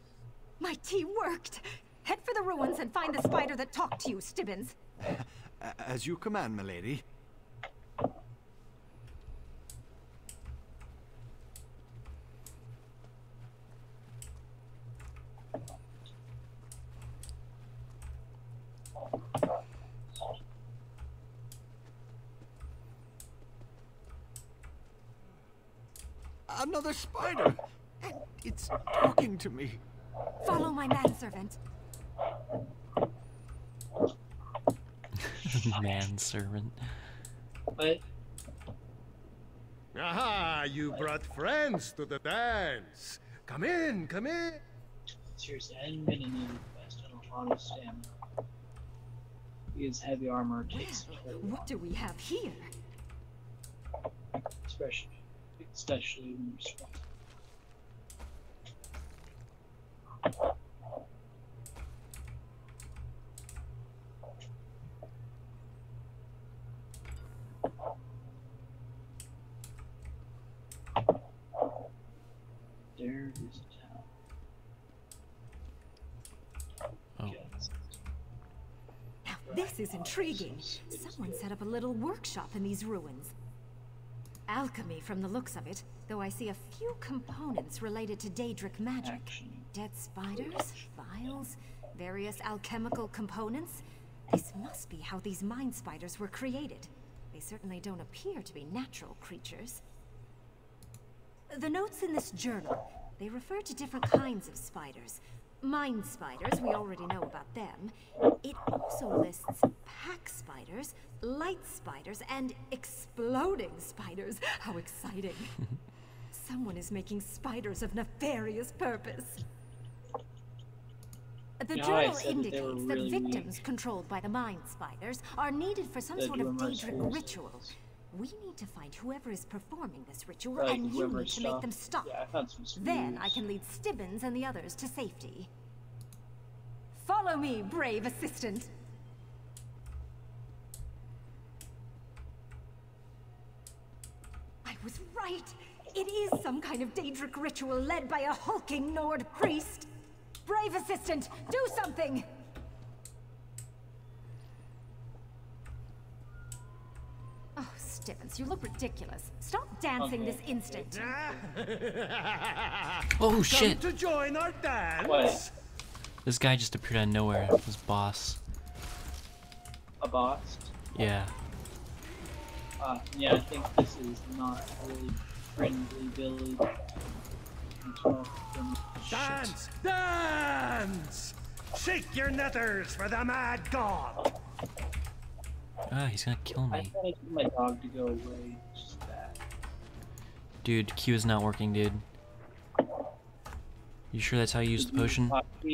My tea worked! Head for the ruins and find the spider that talked to you, Stibbons. As you command, milady. Another spider! And it's talking to me. Follow my manservant. Manservant. What? Aha! You brought friends to the dance. Come in, come in. Seriously, I haven't been in any quest in a lot of stamina. Because heavy armor takes. Well, what do we have here? Especially. Especially when you're strong. There is a town. Oh. Yes. Now, this This is intriguing. Someone set up a little workshop in these ruins. Alchemy from the looks of it, though I see a few components related to Daedric magic. Dead spiders, vials, various alchemical components. This must be how these mind spiders were created. They certainly don't appear to be natural creatures. The notes in this journal, they refer to different kinds of spiders. Mind spiders, we already know about them. It also lists pack spiders, light spiders, and exploding spiders. How exciting. Someone is making spiders of nefarious purpose. The no, journal indicates that, really that victims weak. controlled by the mind spiders are needed for some that sort of Daedric ritual. We need to find whoever is performing this ritual, right, and you need to make them stop. Yeah, I then I can lead Stibbons and the others to safety. Follow me, brave assistant. I was right. It is some kind of Daedric ritual led by a hulking Nord priest. Brave assistant, do something! Oh, Stibbons, you look ridiculous. Stop dancing okay. this instant. Oh, shit! Come to join our dance. What? This guy just appeared out of nowhere. It was boss. A boss? Yeah. Uh, yeah, I think this is not really friendly village. Dance! Shit. Dance! Shake your netters for the mad god! Ah, he's gonna kill me. I gotta get my dog to go away. Just that. Dude, Q is not working, dude. You sure that's how you use the potion? Did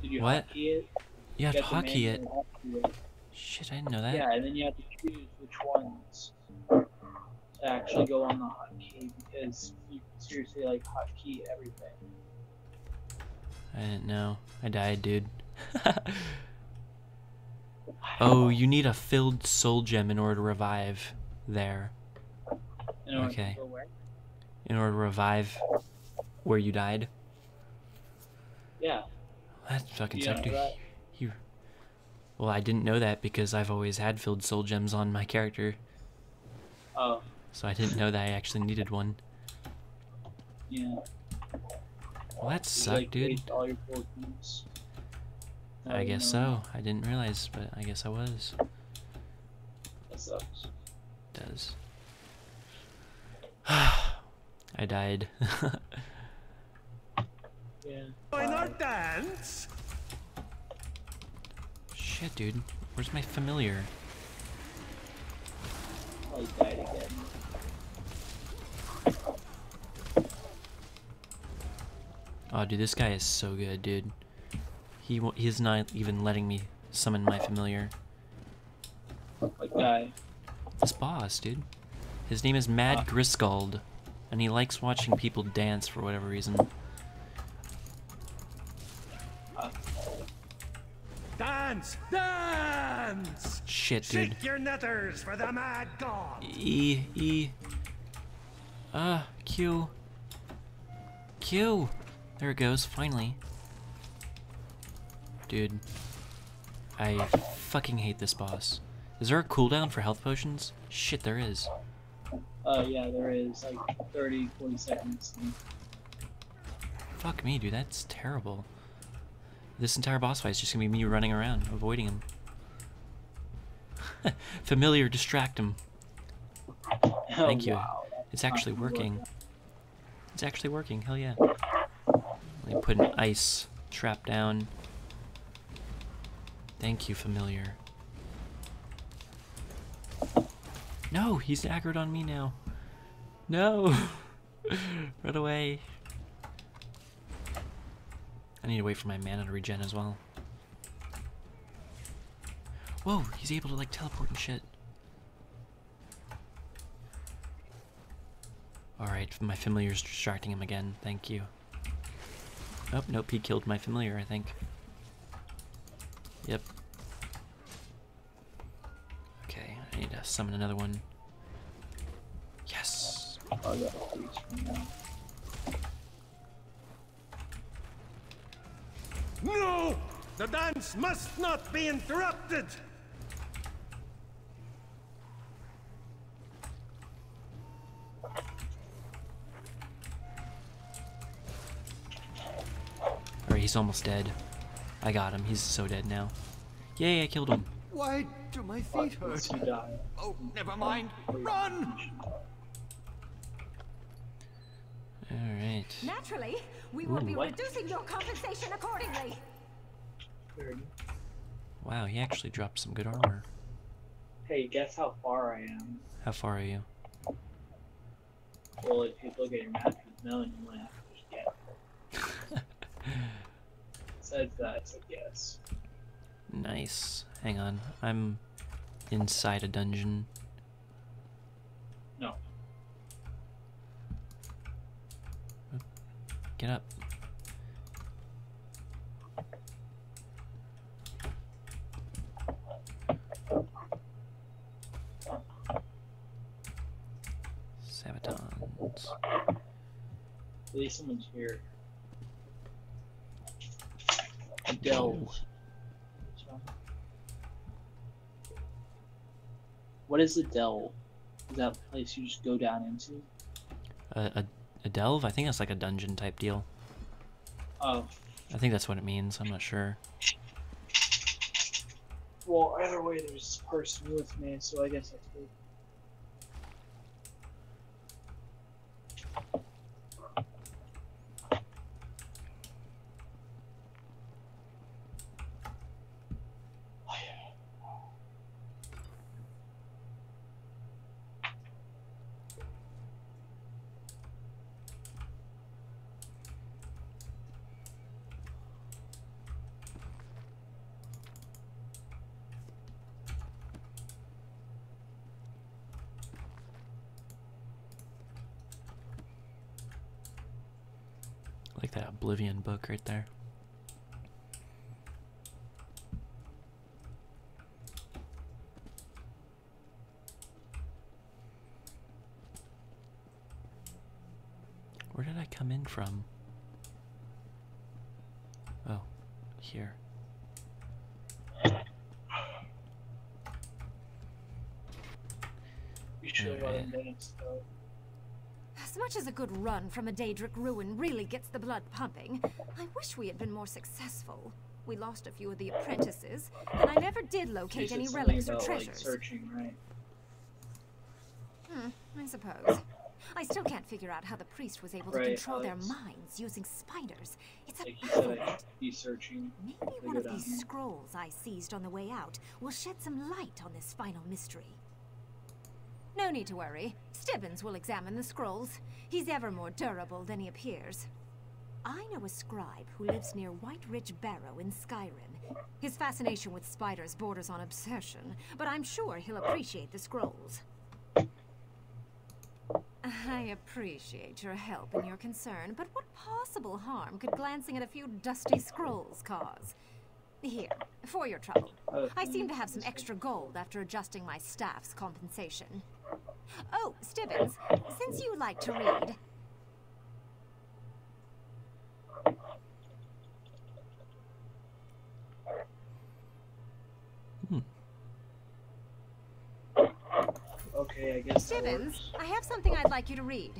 you what? Hockey it? You have you to hockey it. hockey it. Shit, I didn't know that. Yeah, and then you have to choose which ones to actually go on the hotkey, because you seriously like hotkey everything. I didn't know. I died, dude. Oh, you need a filled soul gem in order to revive there. In order okay. To where? In order to revive where you died. Yeah. That fucking yeah, sucked, dude. Right. You... Well, I didn't know that because I've always had filled soul gems on my character. Oh. So I didn't know that I actually needed one. Yeah. Well, that sucked, like, dude. All your I guess so. I didn't realize, but I guess I was. That sucks. It does. I died. Yeah. Join our dance. Shit, dude. Where's my familiar? I died again. Oh, dude, this guy is so good, dude. He he's not even letting me summon my familiar. What guy? This boss, dude. His name is Mad ah. Griscald, and he likes watching people dance for whatever reason. Ah. Dance, dance! Shit, dude. Shake your netters for the mad god. E E. Ah, uh, Q. Q. There it goes. Finally. Dude, I fucking hate this boss. Is there a cooldown for health potions? Shit, there is. Uh, yeah, there is. Like, thirty, forty seconds. Fuck me, dude. That's terrible. This entire boss fight is just gonna be me running around, avoiding him. Familiar, distract him. Oh, Thank you. Wow, it's actually working. Work. It's actually working. Hell yeah. Let me put an ice trap down. Thank you, familiar. No, he's aggroed on me now. No! Run away. I need to wait for my mana to regen as well. Whoa, he's able to like teleport and shit. Alright, my familiar's distracting him again, thank you. Oh, nope, he killed my familiar, I think. Yep. Okay, I need to summon another one. Yes! No! The dance must not be interrupted! he's almost dead. I got him. He's so dead now. Yay, I killed him. Why do my feet hurt? Oh, never mind. Run! Alright. Naturally, we will Ooh, be what? reducing your compensation accordingly. Wow, he actually dropped some good armor. Hey, guess how far I am. How far are you? Well, if you look at your map, you know, and you want to have to get it. Besides that, it's a guess. Nice. Hang on. I'm inside a dungeon. No. Get up. Sabatons. At least someone's here. Delve. What is a delve? Is that a place you just go down into? Uh, a, a delve? I think that's like a dungeon type deal. Oh. I think that's what it means. I'm not sure. Well, either way, there's this person with me, so I guess that's good. That Oblivion book right there. Where did I come in from? Oh, here. You should have run minutes though. As much as a good run from a Daedric ruin really gets the blood pumping, I wish we had been more successful. We lost a few of the apprentices, and I never did locate any relics or treasures. Like searching, right? Hmm, I suppose. I still can't figure out how the priest was able right, to control Alex. their minds using spiders. It's a like like searching. Maybe one of these scrolls I seized on the way out will shed some light on this final mystery. No need to worry. Stibbons will examine the scrolls. He's ever more durable than he appears. I know a scribe who lives near White Ridge Barrow in Skyrim. His fascination with spiders borders on obsession, but I'm sure he'll appreciate the scrolls. I appreciate your help and your concern, but what possible harm could glancing at a few dusty scrolls cause? Here, for your trouble. I seem to have some extra gold after adjusting my staff's compensation. Oh, Stibbons, since you like to read... Hmm. Okay, I guess Stibbons, I have something I'd like you to read.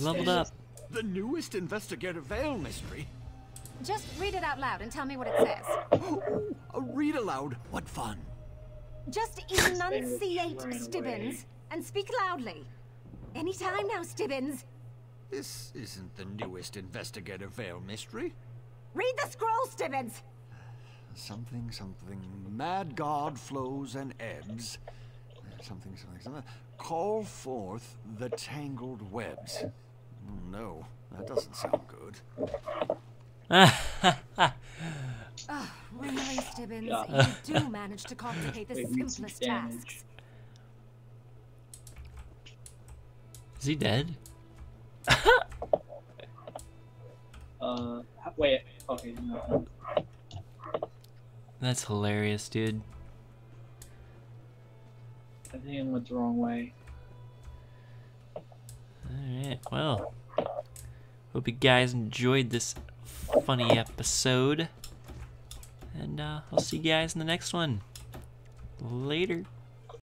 Leveled up. The newest Investigator Vale mystery? Just read it out loud and tell me what it says. A read aloud? What fun. Just enunciate, Stibbons, and speak loudly. Any time now, Stibbons. This isn't the newest Investigator Vale mystery. Read the scroll, Stibbons. Something, something. Mad god flows and ebbs. Something, something, something. Call forth the tangled webs. No, that doesn't sound good. Oh, really, Stibbons, yeah. You do manage to complicate the simplest tasks. Is he dead? uh, wait. Okay. No. That's hilarious, dude. I think I went the wrong way. All right. Well, hope you guys enjoyed this funny episode, and uh, I'll see you guys in the next one. Later.